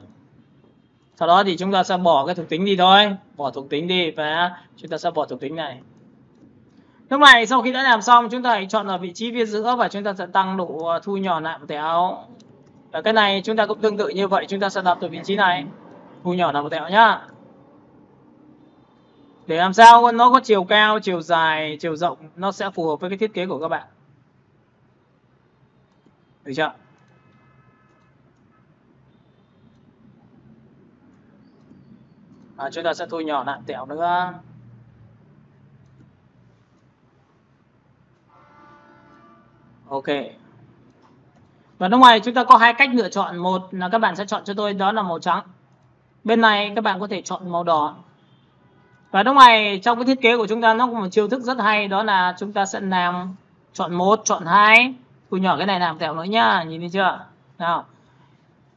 Sau đó thì chúng ta sẽ bỏ cái thuộc tính đi thôi. Bỏ thuộc tính đi và chúng ta sẽ bỏ thuộc tính này. Lúc này sau khi đã làm xong, chúng ta hãy chọn vào vị trí phía giữa và chúng ta sẽ tăng độ thu nhỏ lại một tẹo. Và cái này chúng ta cũng tương tự như vậy, chúng ta sẽ đặt từ vị trí này. Thu nhỏ lại một tẹo nhá. Để làm sao nó có chiều cao, chiều dài, chiều rộng, nó sẽ phù hợp với cái thiết kế của các bạn. Được chưa? À, chúng ta sẽ thu nhỏ lại tẹo nữa. Ok. Và lúc này chúng ta có hai cách lựa chọn. Một là các bạn sẽ chọn cho tôi đó là màu trắng. Bên này các bạn có thể chọn màu đỏ. Và lúc này trong cái thiết kế của chúng ta nó có một chiêu thức rất hay. Đó là chúng ta sẽ làm chọn một, chọn hai. Thu nhỏ cái này làm tẹo nữa nhá. Nhìn thấy chưa? Nào.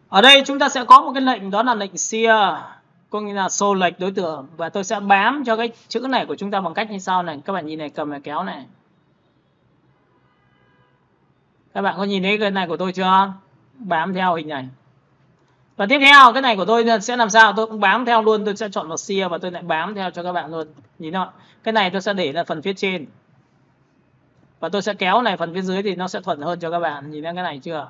Ở đây chúng ta sẽ có một cái lệnh đó là lệnh shear. Có nghĩa là xô lệch đối tượng. Và tôi sẽ bám cho cái chữ này của chúng ta bằng cách như sau này. Các bạn nhìn này, cầm này, kéo này. Các bạn có nhìn thấy cái này của tôi chưa? Bám theo hình này. Và tiếp theo cái này của tôi sẽ làm sao? Tôi cũng bám theo luôn. Tôi sẽ chọn vào shear và tôi lại bám theo cho các bạn luôn. Nhìn không? Cái này tôi sẽ để là phần phía trên. Và tôi sẽ kéo này phần phía dưới thì nó sẽ thuận hơn cho các bạn. Nhìn thấy cái này chưa?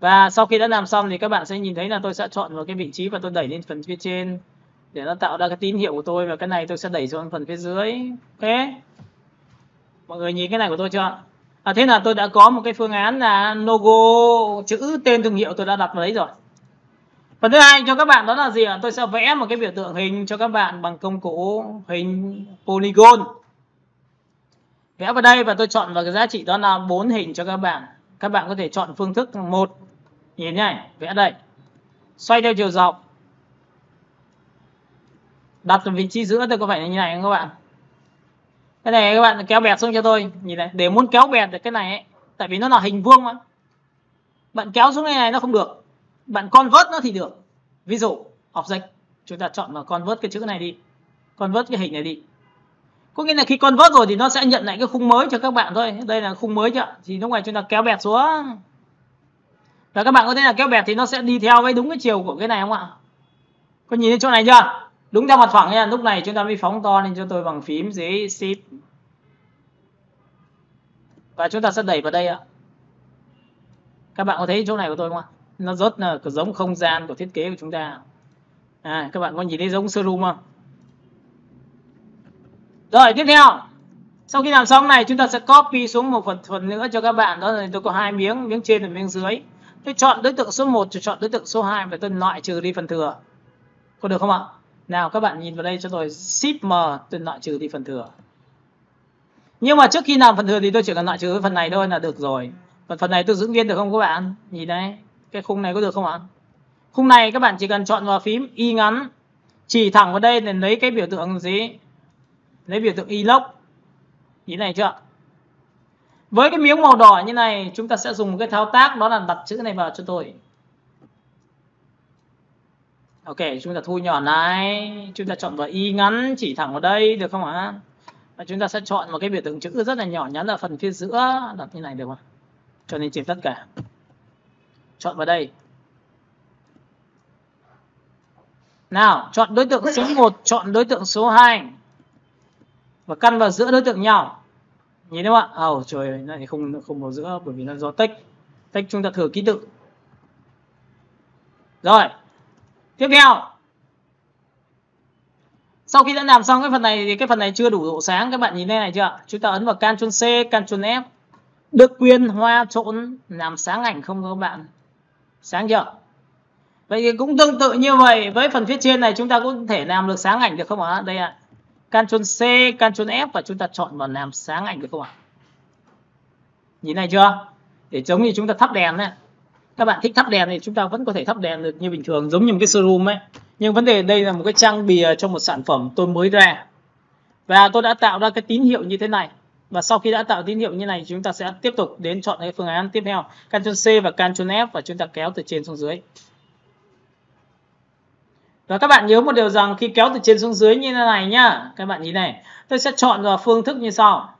Và sau khi đã làm xong thì các bạn sẽ nhìn thấy là tôi sẽ chọn vào cái vị trí và tôi đẩy lên phần phía trên. Để nó tạo ra cái tín hiệu của tôi. Và cái này tôi sẽ đẩy xuống phần phía dưới. Ok. Mọi người nhìn cái này của tôi chưa? À, thế là tôi đã có một cái phương án là logo, chữ, tên thương hiệu tôi đã đặt vào đấy rồi. Phần thứ hai cho các bạn đó là gì ạ? Tôi sẽ vẽ một cái biểu tượng hình cho các bạn bằng công cụ hình polygon. Vẽ vào đây và tôi chọn vào cái giá trị đó là bốn hình cho các bạn. Các bạn có thể chọn phương thức một. Nhìn này, vẽ đây. Xoay theo chiều dọc. Đặt vào vị trí giữa tôi có phải như này không các bạn? Cái này các bạn kéo bẹt xuống cho tôi. Nhìn này, để muốn kéo bẹt được cái này ấy, tại vì nó là hình vuông mà. Bạn kéo xuống cái này nó không được. Bạn convert nó thì được. Ví dụ, object, chúng ta chọn vào convert cái chữ này đi. Convert cái hình này đi. Có nghĩa là khi convert rồi thì nó sẽ nhận lại cái khung mới cho các bạn thôi. Đây là khung mới chưa? Thì lúc này chúng ta kéo bẹt xuống. Và các bạn có thấy là kéo bẹt thì nó sẽ đi theo với đúng cái chiều của cái này không ạ? Có nhìn thấy chỗ này chưa? Đúng theo mặt phẳng nha, lúc này chúng ta mới phóng to lên cho tôi bằng phím dưới Shift. Và chúng ta sẽ đẩy vào đây ạ. Các bạn có thấy chỗ này của tôi không ạ? Nó rất là giống không gian của thiết kế của chúng ta. À, các bạn có nhìn thấy giống showroom không? Rồi, tiếp theo. Sau khi làm xong này, chúng ta sẽ copy xuống một phần phần nữa cho các bạn. Đó là tôi có hai miếng, miếng trên và miếng dưới. Tôi chọn đối tượng số một, tôi chọn đối tượng số hai và tôi loại trừ đi phần thừa. Có được không ạ? Nào các bạn nhìn vào đây cho tôi Shift M, tôi loại trừ đi phần thừa. Nhưng mà trước khi làm phần thừa thì tôi chỉ cần loại trừ phần này thôi là được rồi. Còn phần này tôi giữ nguyên được không các bạn? Nhìn đây, cái khung này có được không ạ? Khung này các bạn chỉ cần chọn vào phím Y ngắn, chỉ thẳng vào đây để lấy cái biểu tượng gì? Lấy biểu tượng Y lốc. Nhìn này chưa? Với cái miếng màu đỏ như này, chúng ta sẽ dùng cái thao tác đó là đặt chữ này vào cho tôi. Ok, chúng ta thu nhỏ này, chúng ta chọn vào y ngắn chỉ thẳng vào đây được không ạ? Và chúng ta sẽ chọn một cái biểu tượng chữ rất là nhỏ nhắn ở phần phía giữa, đặt như này được không? Cho nên chỉnh tất cả. Chọn vào đây. Nào, chọn đối tượng số một, chọn đối tượng số hai và căn vào giữa đối tượng nhau. Nhìn thấy không ạ? Oh, trời ơi, này không không vào giữa bởi vì nó do text. Text chúng ta thừa ký tự. Rồi. Tiếp theo, sau khi đã làm xong cái phần này thì cái phần này chưa đủ độ sáng, các bạn nhìn đây này chưa? Chúng ta ấn vào Ctrl C, Ctrl F, được quyền hoa trộn làm sáng ảnh không các bạn? Sáng chưa? Vậy thì cũng tương tự như vậy với phần phía trên này chúng ta cũng có thể làm được sáng ảnh được không ạ? Đây ạ, Ctrl C, Ctrl F và chúng ta chọn vào làm sáng ảnh được không ạ? Nhìn này chưa? Để giống như chúng ta thắp đèn đấy. Các bạn thích thắp đèn thì chúng ta vẫn có thể thắp đèn được như bình thường, giống như một cái showroom ấy. Nhưng vấn đề đây là một cái trang bìa cho một sản phẩm tôi mới ra. Và tôi đã tạo ra cái tín hiệu như thế này. Và sau khi đã tạo tín hiệu như này, chúng ta sẽ tiếp tục đến chọn cái phương án tiếp theo. Ctrl C và Ctrl F và chúng ta kéo từ trên xuống dưới. Và các bạn nhớ một điều rằng khi kéo từ trên xuống dưới như thế này nhá. Các bạn nhìn này, tôi sẽ chọn vào phương thức như sau.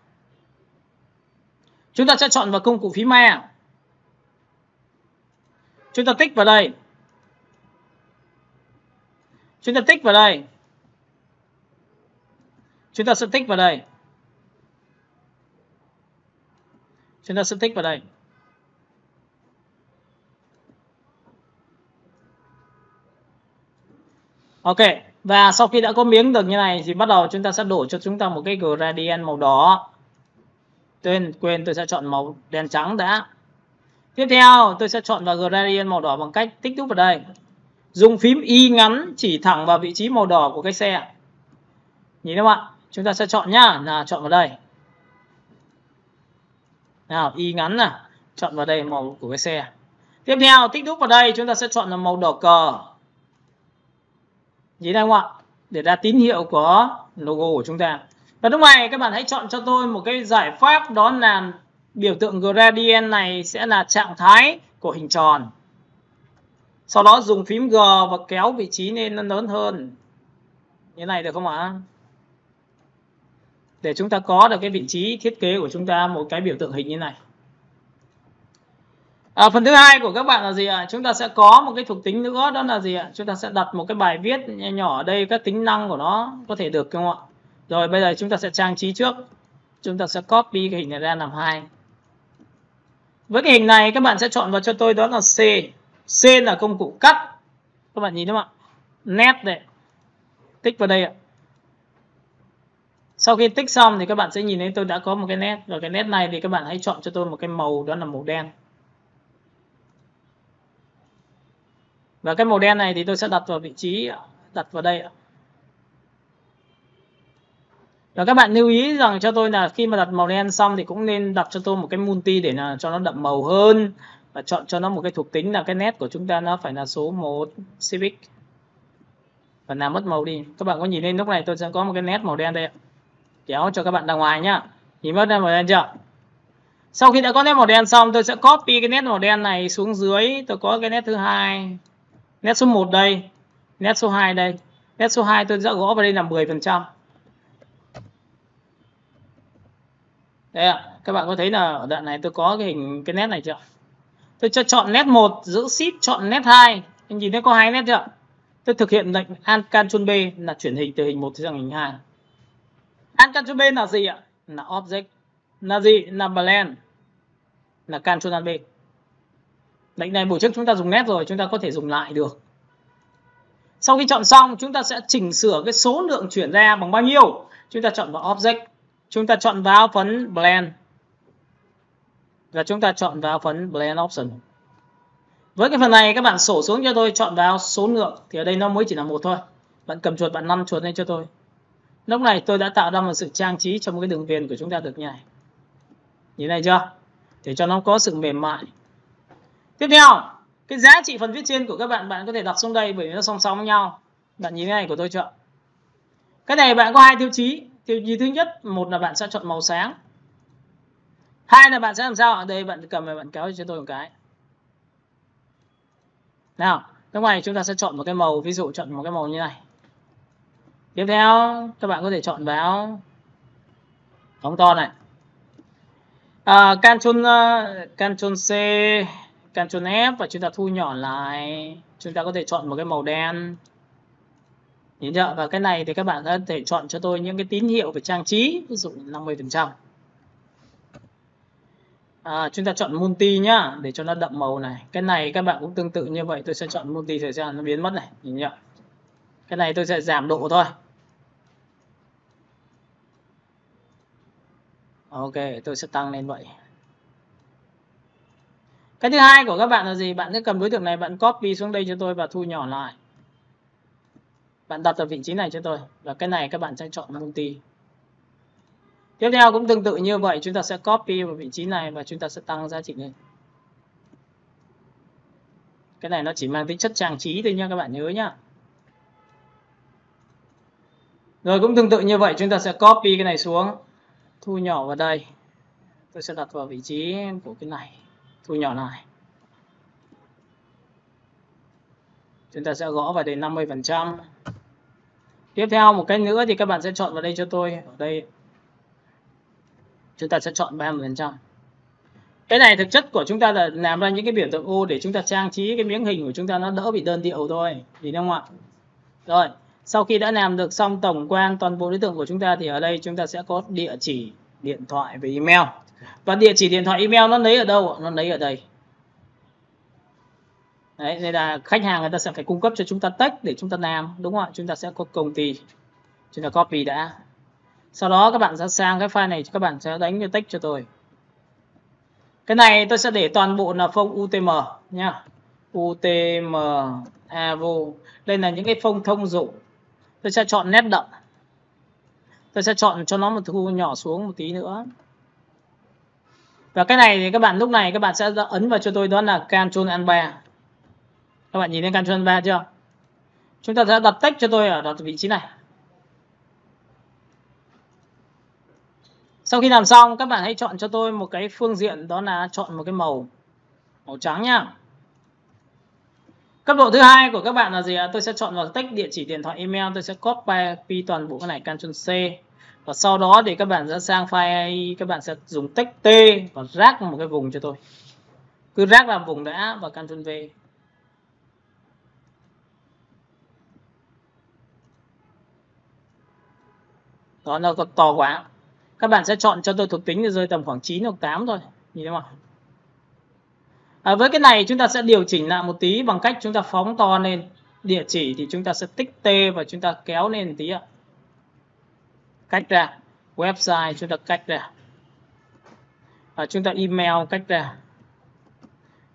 Chúng ta sẽ chọn vào công cụ phím A. Chúng ta tích vào đây. Chúng ta tích vào đây. Chúng ta sẽ tích vào đây. Chúng ta sẽ tích vào đây. Ok. Và sau khi đã có miếng được như này thì bắt đầu chúng ta sẽ đổ cho chúng ta một cái gradient màu đỏ. Tên quên tôi sẽ chọn màu đen trắng đã. Tiếp theo tôi sẽ chọn vào gradient màu đỏ bằng cách tích đúc vào đây. Dùng phím Y ngắn chỉ thẳng vào vị trí màu đỏ của cái xe. Nhìn các bạn, chúng ta sẽ chọn nhá, là chọn vào đây. Nào, Y ngắn nè, chọn vào đây màu của cái xe. Tiếp theo tích đúc vào đây chúng ta sẽ chọn là màu đỏ cờ. Nhìn các bạn, để ra tín hiệu của logo của chúng ta. Và lúc này các bạn hãy chọn cho tôi một cái giải pháp, đó là biểu tượng gradient này sẽ là trạng thái của hình tròn. Sau đó dùng phím G và kéo vị trí lên nó lớn hơn. Như này được không ạ? Để chúng ta có được cái vị trí thiết kế của chúng ta một cái biểu tượng hình như này. À, phần thứ hai của các bạn là gì ạ? Chúng ta sẽ có một cái thuộc tính nữa, đó là gì ạ? Chúng ta sẽ đặt một cái bài viết nhỏ ở đây, các tính năng của nó có thể được không ạ? Rồi bây giờ chúng ta sẽ trang trí trước. Chúng ta sẽ copy cái hình này ra làm hai. Với cái hình này các bạn sẽ chọn vào cho tôi đó là C. C là công cụ cắt. Các bạn nhìn đúng không ạ? Nét này. Tích vào đây ạ. Sau khi tích xong thì các bạn sẽ nhìn thấy tôi đã có một cái nét. Và cái nét này thì các bạn hãy chọn cho tôi một cái màu, đó là màu đen. Và cái màu đen này thì tôi sẽ đặt vào vị trí, đặt vào đây ạ. Và các bạn lưu ý rằng cho tôi là khi mà đặt màu đen xong thì cũng nên đặt cho tôi một cái multi để là cho nó đậm màu hơn. Và chọn cho nó một cái thuộc tính là cái nét của chúng ta nó phải là số một Civic. Và làm mất màu đi. Các bạn có nhìn lên lúc này tôi sẽ có một cái nét màu đen đây. Kéo cho các bạn ra ngoài nhá. Nhìn mất nét màu đen chưa? Sau khi đã có nét màu đen xong tôi sẽ copy cái nét màu đen này xuống dưới. Tôi có cái nét thứ hai, nét số một đây, nét số hai đây. Nét số hai tôi sẽ gõ vào đây là mười phần trăm. Đây ạ, các bạn có thấy là ở đoạn này tôi có cái hình cái nét này chưa? Tôi cho chọn nét một, giữ shift chọn nét hai. Anh nhìn thấy có hai nét chưa? Tôi thực hiện lệnh Alt Ctrl B là chuyển hình từ hình một sang hình hai. Alt Ctrl B là gì ạ? Là object. Là gì? Là blend. Là Ctrl B. Lệnh này buổi trước chúng ta dùng nét rồi, chúng ta có thể dùng lại được. Sau khi chọn xong, chúng ta sẽ chỉnh sửa cái số lượng chuyển ra bằng bao nhiêu. Chúng ta chọn vào object. Chúng ta chọn vào phấn Blend. Và chúng ta chọn vào phấn Blend Option. Với cái phần này các bạn sổ xuống cho tôi chọn vào số lượng. Thì ở đây nó mới chỉ là một thôi. Bạn cầm chuột, bạn lăn chuột lên cho tôi. Lúc này tôi đã tạo ra một sự trang trí cho một cái đường viền của chúng ta được như này. Nhìn này chưa? Để cho nó có sự mềm mại. Tiếp theo, cái giá trị phần viết trên của các bạn, bạn có thể đặt xuống đây bởi vì nó song song với nhau. Bạn nhìn cái này của tôi chưa? Cái này bạn có hai tiêu chí. Tiêu chí thứ nhất, một là bạn sẽ chọn màu sáng. Hai là bạn sẽ làm sao? Ở đây bạn cầm và bạn kéo cho tôi một cái. Nào, Lúc này chúng ta sẽ chọn một cái màu, ví dụ chọn một cái màu như này. Tiếp theo các bạn có thể chọn vào phóng to này. À, Ctrl, Ctrl C, Ctrl F và chúng ta thu nhỏ lại. Chúng ta có thể chọn một cái màu đen. Nhìn chưa? Và cái này thì các bạn có thể chọn cho tôi những cái tín hiệu về trang trí, ví dụ năm mươi phần trăm. À, chúng ta chọn multi nhá, để cho nó đậm màu này. Cái này các bạn cũng tương tự như vậy, tôi sẽ chọn multi thời gian nó biến mất này, nhìn nhận. Cái này tôi sẽ giảm độ thôi. Ok, tôi sẽ tăng lên vậy. Cái thứ hai của các bạn là gì? Bạn cứ cầm đối tượng này, bạn copy xuống đây cho tôi và thu nhỏ lại. Bạn đặt ở vị trí này cho tôi. Và cái này các bạn sẽ chọn multi. Tiếp theo cũng tương tự như vậy, chúng ta sẽ copy vào vị trí này và chúng ta sẽ tăng giá trị lên. Cái này nó chỉ mang tính chất trang trí thôi nha, các bạn nhớ nhá. Rồi cũng tương tự như vậy, chúng ta sẽ copy cái này xuống, thu nhỏ vào đây. Tôi sẽ đặt vào vị trí của cái này, thu nhỏ lại. Chúng ta sẽ gõ vào đây năm mươi phần trăm. Tiếp theo một cái nữa thì các bạn sẽ chọn vào đây cho tôi, ở đây. Chúng ta sẽ chọn ba mươi phần trăm. Cái này thực chất của chúng ta là làm ra những cái biểu tượng ô để chúng ta trang trí cái miếng hình của chúng ta, nó đỡ bị đơn điệu thôi, nhìn không ạ? Rồi, sau khi đã làm được xong tổng quan toàn bộ đối tượng của chúng ta thì ở đây chúng ta sẽ có địa chỉ, điện thoại và email. Và địa chỉ, điện thoại, email nó lấy ở đâu? Nó lấy ở đây. Đấy, đây là khách hàng người ta sẽ phải cung cấp cho chúng ta text để chúng ta làm, đúng không ạ? Chúng ta sẽ có công ty. Chúng ta copy đã. Sau đó các bạn sẽ sang cái file này, các bạn sẽ đánh cái text cho tôi. Cái này tôi sẽ để toàn bộ là phông u tê em nha. u tê em Avo. Đây là những cái phông thông dụng. Tôi sẽ chọn nét đậm. Tôi sẽ chọn cho nó một thu nhỏ xuống một tí nữa. Và cái này thì các bạn lúc này các bạn sẽ ấn vào cho tôi, đó là Control Alt ba. Các bạn nhìn thấy Control Alt ba chưa? Chúng ta sẽ đặt text cho tôi ở đặt vị trí này. Sau khi làm xong, các bạn hãy chọn cho tôi một cái phương diện, đó là chọn một cái màu màu trắng nhá. Cấp độ thứ hai của các bạn là gì? Tôi sẽ chọn vào text, địa chỉ, điện thoại, email. Tôi sẽ copy toàn bộ cái này, Ctrl C. Và sau đó thì các bạn sẽ sang file, các bạn sẽ dùng text T và rác một cái vùng cho tôi. Cứ rác làm vùng đã và Ctrl V. Đó, nó còn to quá. Các bạn sẽ chọn cho tôi thuộc tính rơi tầm khoảng chín hoặc tám thôi, nhìn thấy không? À, với cái này chúng ta sẽ điều chỉnh lại một tí bằng cách chúng ta phóng to lên. Địa chỉ thì chúng ta sẽ tích T và chúng ta kéo lên một tí ạ. Cách ra. Website chúng ta cách ra. À, chúng ta email cách ra.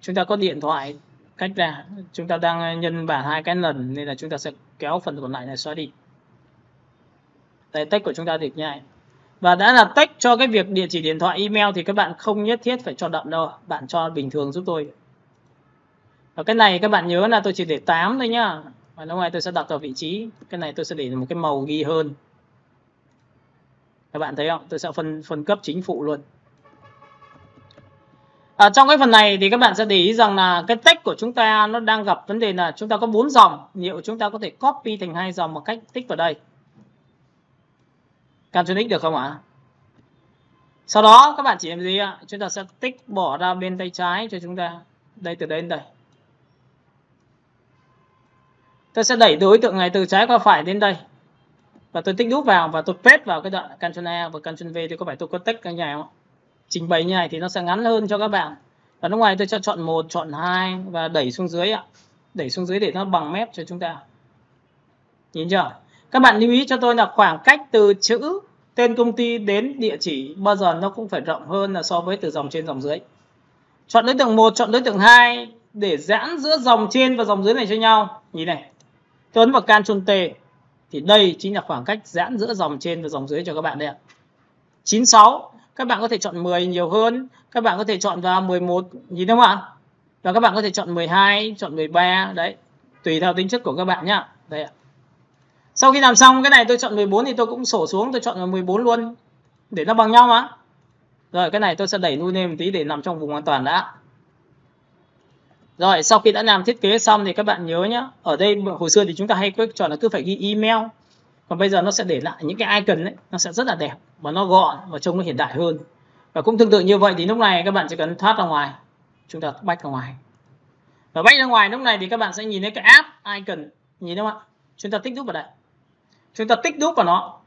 Chúng ta có điện thoại cách ra. Chúng ta đang nhân bản hai cái lần nên là chúng ta sẽ kéo phần còn lại này xóa đi. Đây, text của chúng ta được như này. Và đã là text cho cái việc địa chỉ, điện thoại, email thì các bạn không nhất thiết phải cho đậm đâu. Bạn cho bình thường giúp tôi. Và cái này các bạn nhớ là tôi chỉ để tám thôi nhá. Và lúc này tôi sẽ đặt vào vị trí. Cái này tôi sẽ để một cái màu ghi hơn. Các bạn thấy không? Tôi sẽ phân, phân cấp chính phụ luôn. À, trong cái phần này thì các bạn sẽ để ý rằng là cái text của chúng ta nó đang gặp vấn đề là chúng ta có bốn dòng. Liệu chúng ta có thể copy thành hai dòng bằng cách tích vào đây. Ctrl X được không ạ? Sau đó các bạn chỉ làm gì ạ? Chúng ta sẽ tích bỏ ra bên tay trái cho chúng ta. Đây, từ đây đến đây. Tôi sẽ đẩy đối tượng này từ trái qua phải đến đây. Và tôi tích đúp vào và tôi paste vào cái đoạn Ctrl A và Ctrl V. Thì có phải tôi có text cái nhà không? Trình bày như này thì nó sẽ ngắn hơn cho các bạn. Và lúc này tôi cho chọn một, chọn hai và đẩy xuống dưới ạ. Đẩy xuống dưới để nó bằng mép cho chúng ta. Nhìn chưa? Các bạn lưu ý cho tôi là khoảng cách từ chữ, tên công ty đến địa chỉ bao giờ nó cũng phải rộng hơn là so với từ dòng trên dòng dưới. Chọn đối tượng một, chọn đối tượng hai để giãn giữa dòng trên và dòng dưới này cho nhau. Nhìn này, tôi ấn vào Ctrl T thì đây chính là khoảng cách giãn giữa dòng trên và dòng dưới cho các bạn đây ạ. chín sáu, các bạn có thể chọn mười nhiều hơn, các bạn có thể chọn vào mười một, nhìn thấy không ạ? Và các bạn có thể chọn mười hai, chọn mười ba, đấy, tùy theo tính chất của các bạn nhá. Đây ạ. Sau khi làm xong cái này tôi chọn mười bốn thì tôi cũng sổ xuống, tôi chọn vào mười bốn luôn để nó bằng nhau mà. Rồi cái này tôi sẽ đẩy nuôi lên một tí để nằm trong vùng an toàn đã. Rồi sau khi đã làm thiết kế xong thì các bạn nhớ nhé, ở đây hồi xưa thì chúng ta hay cứ chọn là cứ phải ghi email, còn bây giờ nó sẽ để lại những cái icon đấy, nó sẽ rất là đẹp và nó gọn và trông nó hiện đại hơn. Và cũng tương tự như vậy thì lúc này các bạn chỉ cần thoát ra ngoài, chúng ta back ra ngoài, và back ra ngoài lúc này thì các bạn sẽ nhìn thấy cái app icon, nhìn thấy không ạ? Chúng ta tích đúp vào đây, chúng ta tích đúp vào nó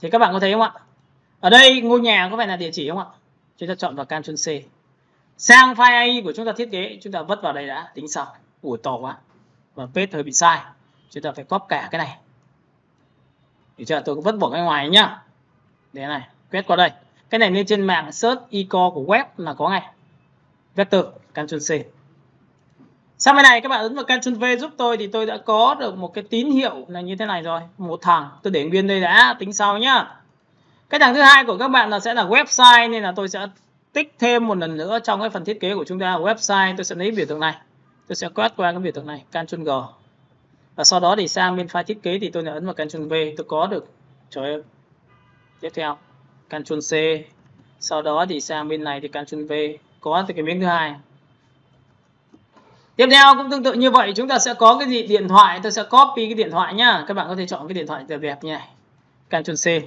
thì các bạn có thấy không ạ? Ở đây ngôi nhà có phải là địa chỉ không ạ? Chúng ta chọn vào Ctrl C, sang file a i của chúng ta thiết kế, chúng ta vất vào đây đã, tính sau. Ủi to quá và paste hơi bị sai, chúng ta phải copy cả cái này. Được chưa? Tôi cũng vất bỏ cái ngoài nhá, để này quét qua đây, cái này lên trên mạng search icon của web là có ngay. Vector, Ctrl C. Sang bên này các bạn ấn vào Ctrl V giúp tôi thì tôi đã có được một cái tín hiệu là như thế này rồi, một thằng tôi để nguyên đây đã, tính sau nhá. Cái thằng thứ hai của các bạn là sẽ là website, nên là tôi sẽ tích thêm một lần nữa trong cái phần thiết kế của chúng ta website. Tôi sẽ lấy biểu tượng này, tôi sẽ quét qua cái biểu tượng này, Ctrl G, và sau đó thì sang bên file thiết kế thì tôi lại ấn vào Ctrl V, tôi có được trời ơi. Tiếp theo Ctrl C, sau đó thì sang bên này thì Ctrl V, có từ cái miếng thứ hai. Tiếp theo cũng tương tự như vậy, chúng ta sẽ có cái gì điện thoại, tôi sẽ copy cái điện thoại nhá. Các bạn có thể chọn cái điện thoại đẹp đẹp như này, Ctrl C,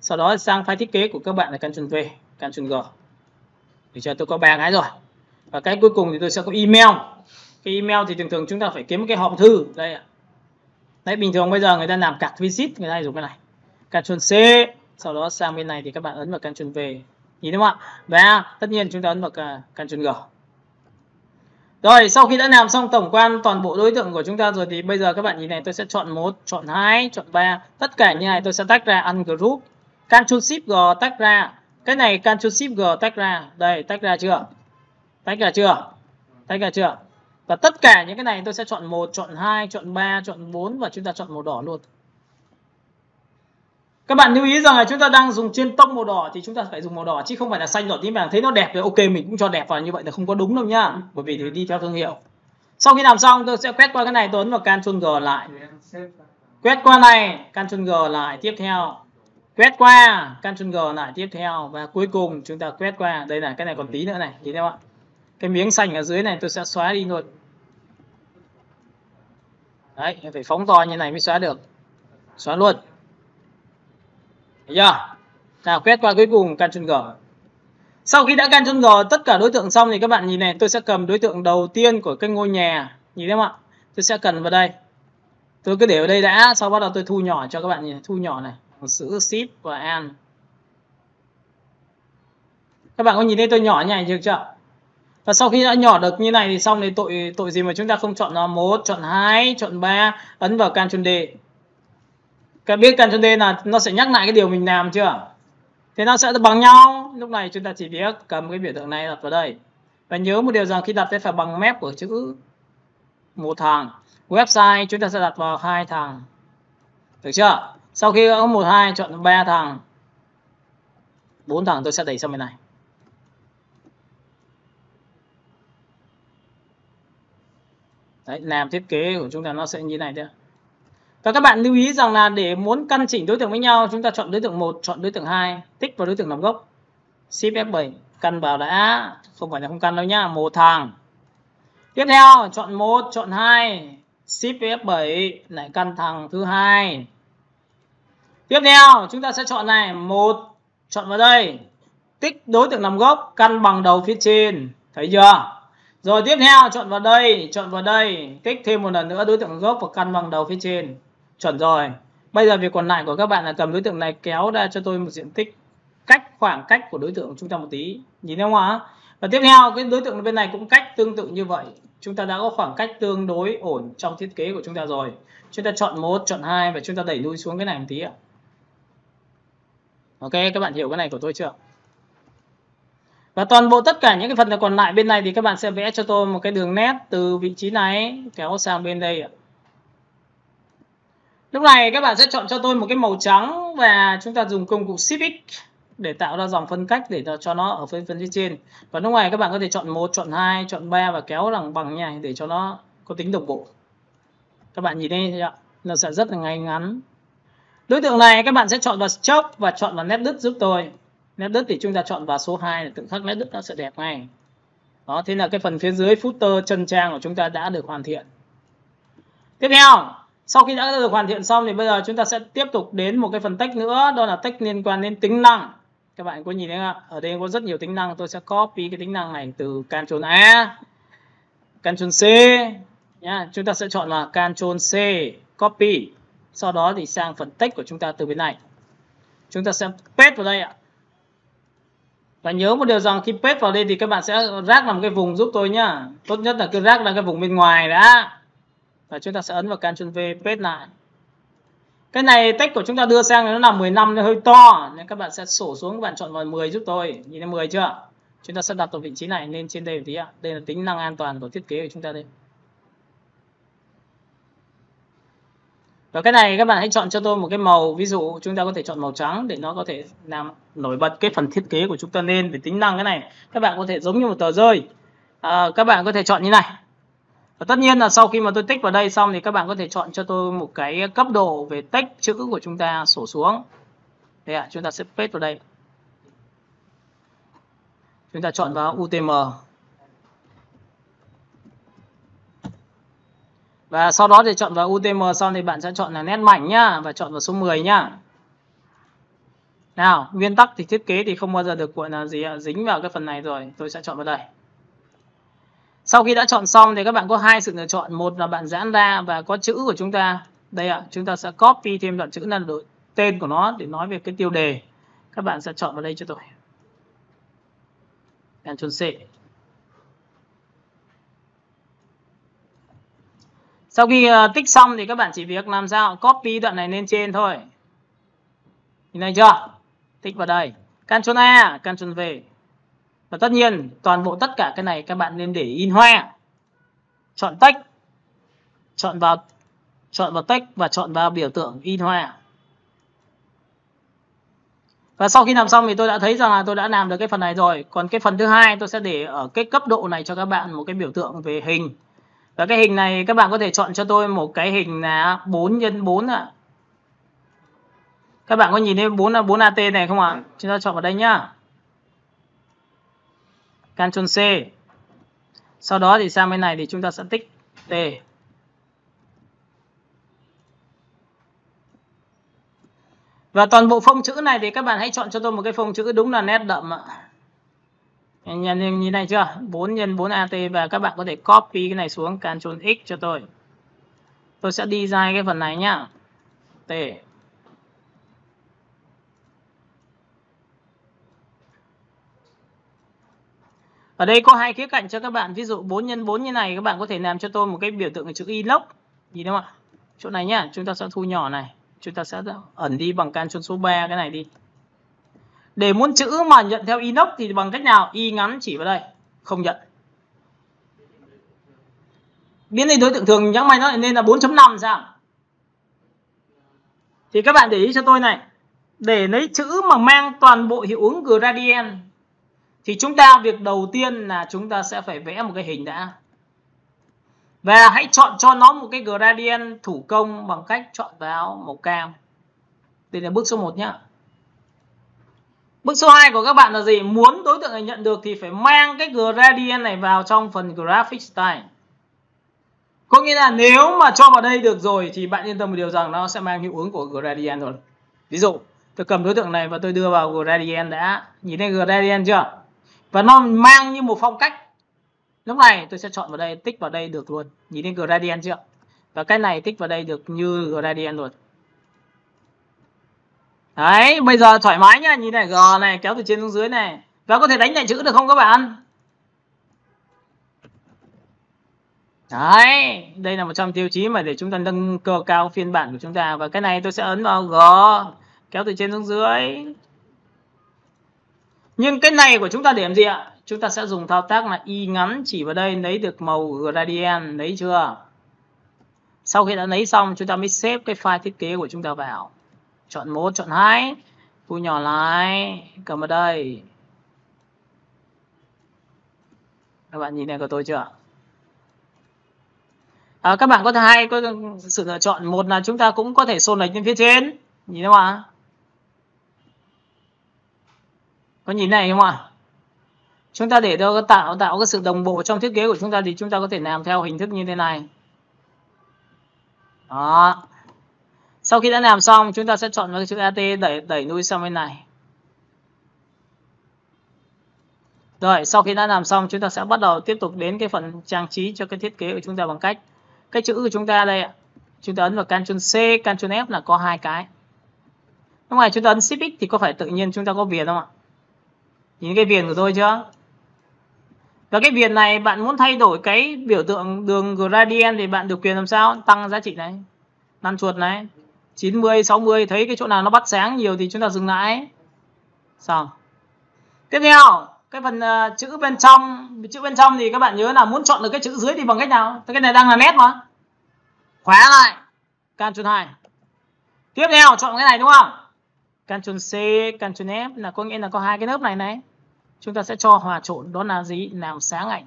sau đó sang file thiết kế của các bạn là Ctrl V, Ctrl G. Để cho tôi có ba cái rồi, và cái cuối cùng thì tôi sẽ có email. Cái email thì thường thường chúng ta phải kiếm cái hòm thư đây ạ. Đấy, bình thường bây giờ người ta làm card visit, người ta dùng cái này, Ctrl C, sau đó sang bên này thì các bạn ấn vào Ctrl V, nhìn đúng không ạ? Và tất nhiên chúng ta ấn vào Ctrl G. Rồi sau khi đã làm xong tổng quan toàn bộ đối tượng của chúng ta rồi thì bây giờ các bạn nhìn này, tôi sẽ chọn một, chọn hai, chọn ba, tất cả như này tôi sẽ tách ra ungroup, Ctrl Shift G tách ra. Cái này Ctrl Shift G tách ra. Đây, tách ra chưa? Tách ra chưa? Tách ra chưa? Và tất cả những cái này tôi sẽ chọn một, chọn hai, chọn ba, chọn bốn và chúng ta chọn màu đỏ luôn. Các bạn lưu ý rằng là chúng ta đang dùng trên tông màu đỏ thì chúng ta phải dùng màu đỏ chứ không phải là xanh đỏ tím vàng. Thấy nó đẹp thì ok mình cũng cho đẹp vào, như vậy là không có đúng đâu nhá. Bởi vì thì đi theo thương hiệu. Sau khi làm xong tôi sẽ quét qua cái này, tôi ấn vào Ctrl G lại. Quét qua này, Ctrl G lại tiếp theo. Quét qua, Ctrl G lại tiếp theo và cuối cùng chúng ta quét qua. Đây là cái này còn tí nữa này, nhìn thấy không ạ? Cái miếng xanh ở dưới này tôi sẽ xóa đi luôn. Đấy, phải phóng to như này mới xóa được. Xóa luôn. Thấy chưa? Nào quét qua cuối cùng Ctrl G. Sau khi đã Ctrl G tất cả đối tượng xong thì các bạn nhìn này, tôi sẽ cầm đối tượng đầu tiên của cái ngôi nhà, nhìn thấy không ạ? Tôi sẽ cần vào đây. Tôi cứ để ở đây đã, sau bắt đầu tôi thu nhỏ cho các bạn nhìn, thu nhỏ này. Giữ Shift và An. Các bạn có nhìn thấy tôi nhỏ như này được chưa? Và sau khi đã nhỏ được như này thì xong thì tội tội gì mà chúng ta không chọn là một, chọn hai, chọn ba, ấn vào Ctrl D. Các biết Ctrl D là nó sẽ nhắc lại cái điều mình làm chưa? Thế nó sẽ bằng nhau. Lúc này chúng ta chỉ việc cầm cái biểu tượng này đặt vào đây. Và nhớ một điều rằng khi đặt sẽ phải bằng mép của chữ một thằng. Website chúng ta sẽ đặt vào hai thằng. Được chưa? Sau khi có một hai chọn ba thằng, bốn thằng tôi sẽ đẩy sang bên này. Đấy, làm thiết kế của chúng ta nó sẽ như thế này đấy. Và các bạn lưu ý rằng là để muốn căn chỉnh đối tượng với nhau, chúng ta chọn đối tượng một, chọn đối tượng hai, tích vào đối tượng làm gốc, Shift F bảy, căn vào đã, không phải là không căn đâu nhá, một thằng. Tiếp theo chọn một, chọn hai, Shift F bảy lại căn thằng thứ hai. Tiếp theo chúng ta sẽ chọn này, một chọn vào đây, tích đối tượng nằm gốc, căn bằng đầu phía trên, thấy chưa? Rồi tiếp theo chọn vào đây, chọn vào đây, tích thêm một lần nữa đối tượng gốc và căn bằng đầu phía trên, chuẩn rồi. Bây giờ việc còn lại của các bạn là cầm đối tượng này kéo ra cho tôi một diện tích cách khoảng cách của đối tượng của chúng ta một tí, nhìn thấy không ạ? Và tiếp theo cái đối tượng bên này cũng cách tương tự như vậy, chúng ta đã có khoảng cách tương đối ổn trong thiết kế của chúng ta rồi. Chúng ta chọn một, chọn hai và chúng ta đẩy lui xuống cái này một tí ạ. Ok, các bạn hiểu cái này của tôi chưa? Và toàn bộ tất cả những cái phần còn lại bên này thì các bạn sẽ vẽ cho tôi một cái đường nét từ vị trí này kéo sang bên đây ạ. Lúc này các bạn sẽ chọn cho tôi một cái màu trắng và chúng ta dùng công cụ Shift X để tạo ra dòng phân cách để cho nó ở phía phần phía trên. Và lúc này các bạn có thể chọn một, chọn hai, chọn ba và kéo bằng bằng như này để cho nó có tính đồng bộ. Các bạn nhìn đây ạ, nó sẽ rất là ngay ngắn. Đối tượng này các bạn sẽ chọn vào stroke và chọn vào nét đứt giúp tôi. Nét đứt thì chúng ta chọn vào số hai là tự khắc nét đứt nó sẽ đẹp ngay. Đó, thế là cái phần phía dưới footer chân trang của chúng ta đã được hoàn thiện. Tiếp theo, sau khi đã được hoàn thiện xong thì bây giờ chúng ta sẽ tiếp tục đến một cái phần text nữa, đó là text liên quan đến tính năng. Các bạn có nhìn thấy không? Ở đây có rất nhiều tính năng, tôi sẽ copy cái tính năng này từ Ctrl A, Ctrl C nha. Chúng ta sẽ chọn là Ctrl C, copy. Sau đó thì sang phần text của chúng ta từ bên này. Chúng ta sẽ paste vào đây ạ. Và nhớ một điều rằng khi paste vào đây thì các bạn sẽ drag làm cái vùng giúp tôi nhá. Tốt nhất là cứ drag ra cái vùng bên ngoài đã. Và chúng ta sẽ ấn vào Ctrl V, paste lại. Cái này text của chúng ta đưa sang nó là mười lăm, nó hơi to. Nên các bạn sẽ sổ xuống, các bạn chọn vào mười giúp tôi. Nhìn thấy mười chưa? Chúng ta sẽ đặt vào vị trí này lên trên đây một tí ạ. Đây là tính năng an toàn của thiết kế của chúng ta đây. Và cái này các bạn hãy chọn cho tôi một cái màu, ví dụ chúng ta có thể chọn màu trắng để nó có thể làm nổi bật cái phần thiết kế của chúng ta lên về tính năng cái này. Các bạn có thể giống như một tờ rơi, à, các bạn có thể chọn như này. Và tất nhiên là sau khi mà tôi tích vào đây xong thì các bạn có thể chọn cho tôi một cái cấp độ về text chữ của chúng ta, sổ xuống. Đây ạ, à, chúng ta sẽ paste vào đây. Chúng ta chọn vào u tê em. Và sau đó thì chọn vào u tê em xong thì bạn sẽ chọn là nét mảnh nhá. Và chọn vào số mười nhá. Nào, nguyên tắc thì thiết kế thì không bao giờ được gọi là gì dính vào cái phần này rồi. Tôi sẽ chọn vào đây. Sau khi đã chọn xong thì các bạn có hai sự lựa chọn. Một là bạn giãn ra và có chữ của chúng ta. Đây ạ, chúng ta sẽ copy thêm đoạn chữ là tên của nó để nói về cái tiêu đề. Các bạn sẽ chọn vào đây cho tôi. Ctrl C. Sau khi tích xong thì các bạn chỉ việc làm sao copy đoạn này lên trên thôi. Nhìn thấy chưa? Tích vào đây. Ctrl A, Ctrl V. Và tất nhiên toàn bộ tất cả cái này các bạn nên để in hoa. Chọn text, chọn vào chọn vào text và chọn vào biểu tượng in hoa. Và sau khi làm xong thì tôi đã thấy rằng là tôi đã làm được cái phần này rồi. Còn cái phần thứ hai tôi sẽ để ở cái cấp độ này cho các bạn một cái biểu tượng về hình. Và cái hình này các bạn có thể chọn cho tôi một cái hình là bốn nhân bốn ạ. Các bạn có nhìn thấy bốn bốn a tê này không ạ? À? Chúng ta chọn vào đây nhá. Ctrl C. Sau đó thì sang bên này thì chúng ta sẽ tích T. Và toàn bộ phông chữ này thì các bạn hãy chọn cho tôi một cái phông chữ đúng là nét đậm ạ. Nhìn, nhìn này chưa? bốn nhân bốn a tê và các bạn có thể copy cái này xuống Ctrl X cho tôi. Tôi sẽ design cái phần này nhá. T. Ở đây có hai khía cạnh cho các bạn. Ví dụ bốn nhân bốn như này các bạn có thể làm cho tôi một cái biểu tượng của chữ inox. Nhìn thấy không ạ? Chỗ này nhá, chúng ta sẽ thu nhỏ này. Chúng ta sẽ ẩn đi bằng Ctrl số ba cái này đi. Để muốn chữ mà nhận theo inox thì bằng cách nào? Y ngắn chỉ vào đây, không nhận. Biến đến đối tượng thường nhắc may nó lại nên là bốn chấm năm sao? Thì các bạn để ý cho tôi này. Để lấy chữ mà mang toàn bộ hiệu ứng gradient thì chúng ta việc đầu tiên là chúng ta sẽ phải vẽ một cái hình đã. Và hãy chọn cho nó một cái gradient thủ công bằng cách chọn vào màu cam. Đây là bước số một nhá. Bước số hai của các bạn là gì? Muốn đối tượng này nhận được thì phải mang cái gradient này vào trong phần graphic style. Có nghĩa là nếu mà cho vào đây được rồi thì bạn yên tâm một điều rằng nó sẽ mang hiệu ứng của gradient rồi. Ví dụ, tôi cầm đối tượng này và tôi đưa vào gradient đã. Nhìn thấy gradient chưa? Và nó mang như một phong cách. Lúc này tôi sẽ chọn vào đây, tích vào đây được luôn. Nhìn thấy gradient chưa? Và cái này tích vào đây được như gradient luôn. Đấy, bây giờ thoải mái nhá, nhìn này, G này, kéo từ trên xuống dưới này. Và có thể đánh đại chữ được không các bạn? Đấy, đây là một trong tiêu chí mà để chúng ta nâng cơ cao phiên bản của chúng ta. Và cái này tôi sẽ ấn vào G, kéo từ trên xuống dưới. Nhưng cái này của chúng ta để làm gì ạ? Chúng ta sẽ dùng thao tác là Y ngắn chỉ vào đây, lấy được màu gradient, lấy chưa? Sau khi đã lấy xong, chúng ta mới xếp cái file thiết kế của chúng ta vào. Chọn một, chọn hai, thu nhỏ lại, cầm vào đây. Các bạn nhìn này của tôi chưa? À, các bạn có thể hai có sự lựa chọn. Một là chúng ta cũng có thể xôn lệch lên phía trên. Nhìn không ạ? Có nhìn này không ạ? Chúng ta để cho tạo tạo cái sự đồng bộ trong thiết kế của chúng ta thì chúng ta có thể làm theo hình thức như thế này. Đó. Sau khi đã làm xong, chúng ta sẽ chọn vào cái chữ a tê, đẩy đẩy lui sang bên này. Rồi, sau khi đã làm xong, chúng ta sẽ bắt đầu tiếp tục đến cái phần trang trí cho cái thiết kế của chúng ta bằng cách cái chữ của chúng ta đây ạ. Chúng ta ấn vào Ctrl C, Ctrl F là có hai cái. Lúc này chúng ta ấn Shift X thì có phải tự nhiên chúng ta có viền không ạ? Nhìn cái viền của tôi chưa? Và cái viền này bạn muốn thay đổi cái biểu tượng đường gradient thì bạn được quyền làm sao? Tăng giá trị này. Năn chuột này. chín mươi, sáu mươi. Thấy cái chỗ nào nó bắt sáng nhiều thì chúng ta dừng lại. Xong. Tiếp theo. Cái phần uh, chữ bên trong. Chữ bên trong thì các bạn nhớ là muốn chọn được cái chữ dưới thì bằng cách nào? Cái này đang là nét mà. Khóa lại. Ctrl hai. Tiếp theo chọn cái này đúng không? Ctrl C, Ctrl F là có nghĩa là có hai cái lớp này này. Chúng ta sẽ cho hòa trộn, đó là gì? Làm sáng ảnh.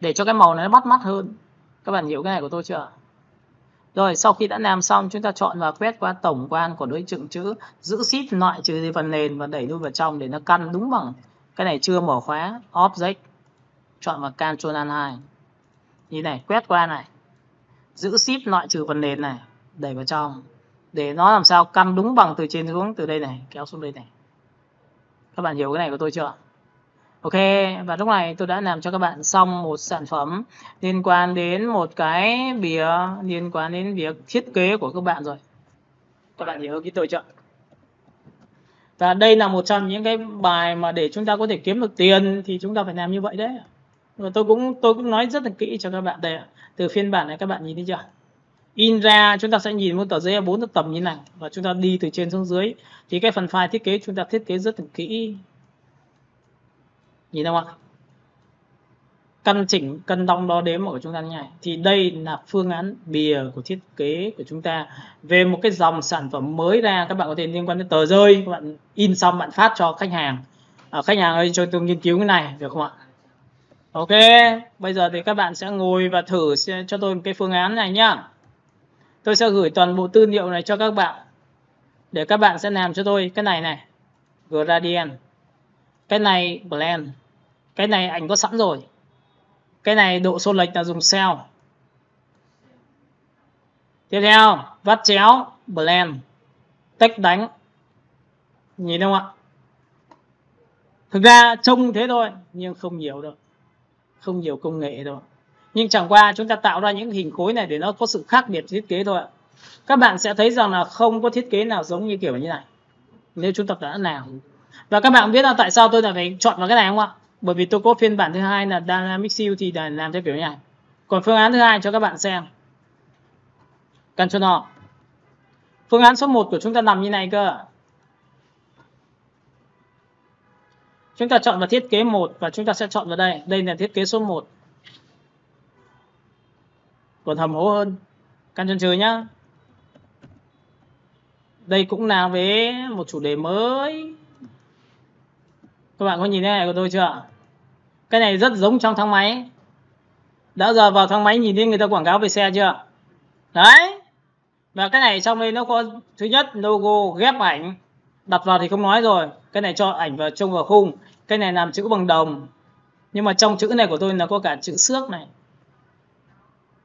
Để cho cái màu này nó bắt mắt hơn. Các bạn hiểu cái này của tôi chưa? Rồi, sau khi đã làm xong, chúng ta chọn và quét qua tổng quan của đối tượng chữ. Giữ Shift loại trừ đi phần nền và đẩy lui vào trong để nó căn đúng bằng. Cái này chưa mở khóa. Object. Chọn vào Ctrl Alt hai. Như này, quét qua này. Giữ Shift loại trừ phần nền này. Đẩy vào trong. Để nó làm sao căn đúng bằng từ trên xuống, từ đây này. Kéo xuống đây này. Các bạn hiểu cái này của tôi chưa? Ok, và lúc này tôi đã làm cho các bạn xong một sản phẩm liên quan đến một cái bìa, liên quan đến việc thiết kế của các bạn rồi. Các bạn hiểu cái tôi chưa? Và đây là một trong những cái bài mà để chúng ta có thể kiếm được tiền thì chúng ta phải làm như vậy đấy. Và tôi cũng tôi cũng nói rất là kỹ cho các bạn đây. Từ phiên bản này các bạn nhìn thấy chưa? In ra chúng ta sẽ nhìn một tờ giấy bốn tấm tầm như này và chúng ta đi từ trên xuống dưới thì cái phần file thiết kế chúng ta thiết kế rất là kỹ. Nhìn thấy không ạ? Căn chỉnh, cân đong đo đếm của chúng ta như này. Thì đây là phương án bìa của thiết kế của chúng ta về một cái dòng sản phẩm mới ra. Các bạn có thể liên quan đến tờ rơi, các bạn in xong bạn phát cho khách hàng. À, khách hàng ơi cho tôi nghiên cứu cái này được không ạ? Ok, bây giờ thì các bạn sẽ ngồi và thử cho tôi một cái phương án này nhá. Tôi sẽ gửi toàn bộ tư liệu này cho các bạn để các bạn sẽ làm cho tôi cái này này, gradient, cái này blend, cái này ảnh có sẵn rồi, cái này độ xô lệch là dùng cell. Tiếp theo vắt chéo blend, tách đánh, nhìn thấy không ạ? Thực ra trông thế thôi nhưng không nhiều đâu, không nhiều công nghệ đâu. Nhưng chẳng qua chúng ta tạo ra những hình khối này để nó có sự khác biệt thiết kế thôi ạ. Các bạn sẽ thấy rằng là không có thiết kế nào giống như kiểu như này. Nếu chúng ta đã làm. Và các bạn biết là tại sao tôi đã phải chọn vào cái này không ạ? Bởi vì tôi có phiên bản thứ hai là Dynamic View thì đã làm theo kiểu như này. Còn phương án thứ hai cho các bạn xem. Ctrl. Phương án số một của chúng ta nằm như này cơ. Chúng ta chọn vào thiết kế một và chúng ta sẽ chọn vào đây. Đây là thiết kế số một. Còn hầm hố hơn. Ctrl trừ nhá. Đây cũng là với một chủ đề mới. Các bạn có nhìn thấy này của tôi chưa? Cái này rất giống trong thang máy. Đã giờ vào thang máy nhìn thấy người ta quảng cáo về xe chưa? Đấy. Và cái này trong đây nó có thứ nhất logo ghép ảnh. Đặt vào thì không nói rồi. Cái này cho ảnh vào trông vào khung. Cái này làm chữ bằng đồng. Nhưng mà trong chữ này của tôi là có cả chữ xước này.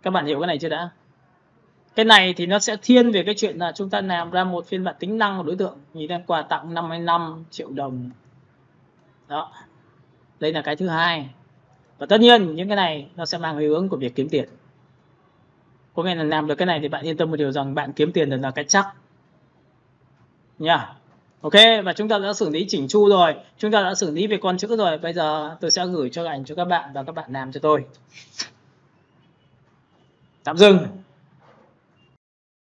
Các bạn hiểu cái này chưa đã? Cái này thì nó sẽ thiên về cái chuyện là chúng ta làm ra một phiên bản tính năng của đối tượng. Nhìn ra quà tặng năm mươi lăm triệu đồng. Đó. Đây là cái thứ hai. Và tất nhiên những cái này nó sẽ mang hướng của việc kiếm tiền. Có nghĩa là làm được cái này thì bạn yên tâm một điều rằng bạn kiếm tiền được là cái chắc. Nha. Ok, và chúng ta đã xử lý chỉnh chu rồi. Chúng ta đã xử lý về con chữ rồi. Bây giờ tôi sẽ gửi cho ảnh cho các bạn và các bạn làm cho tôi. Tạm dừng.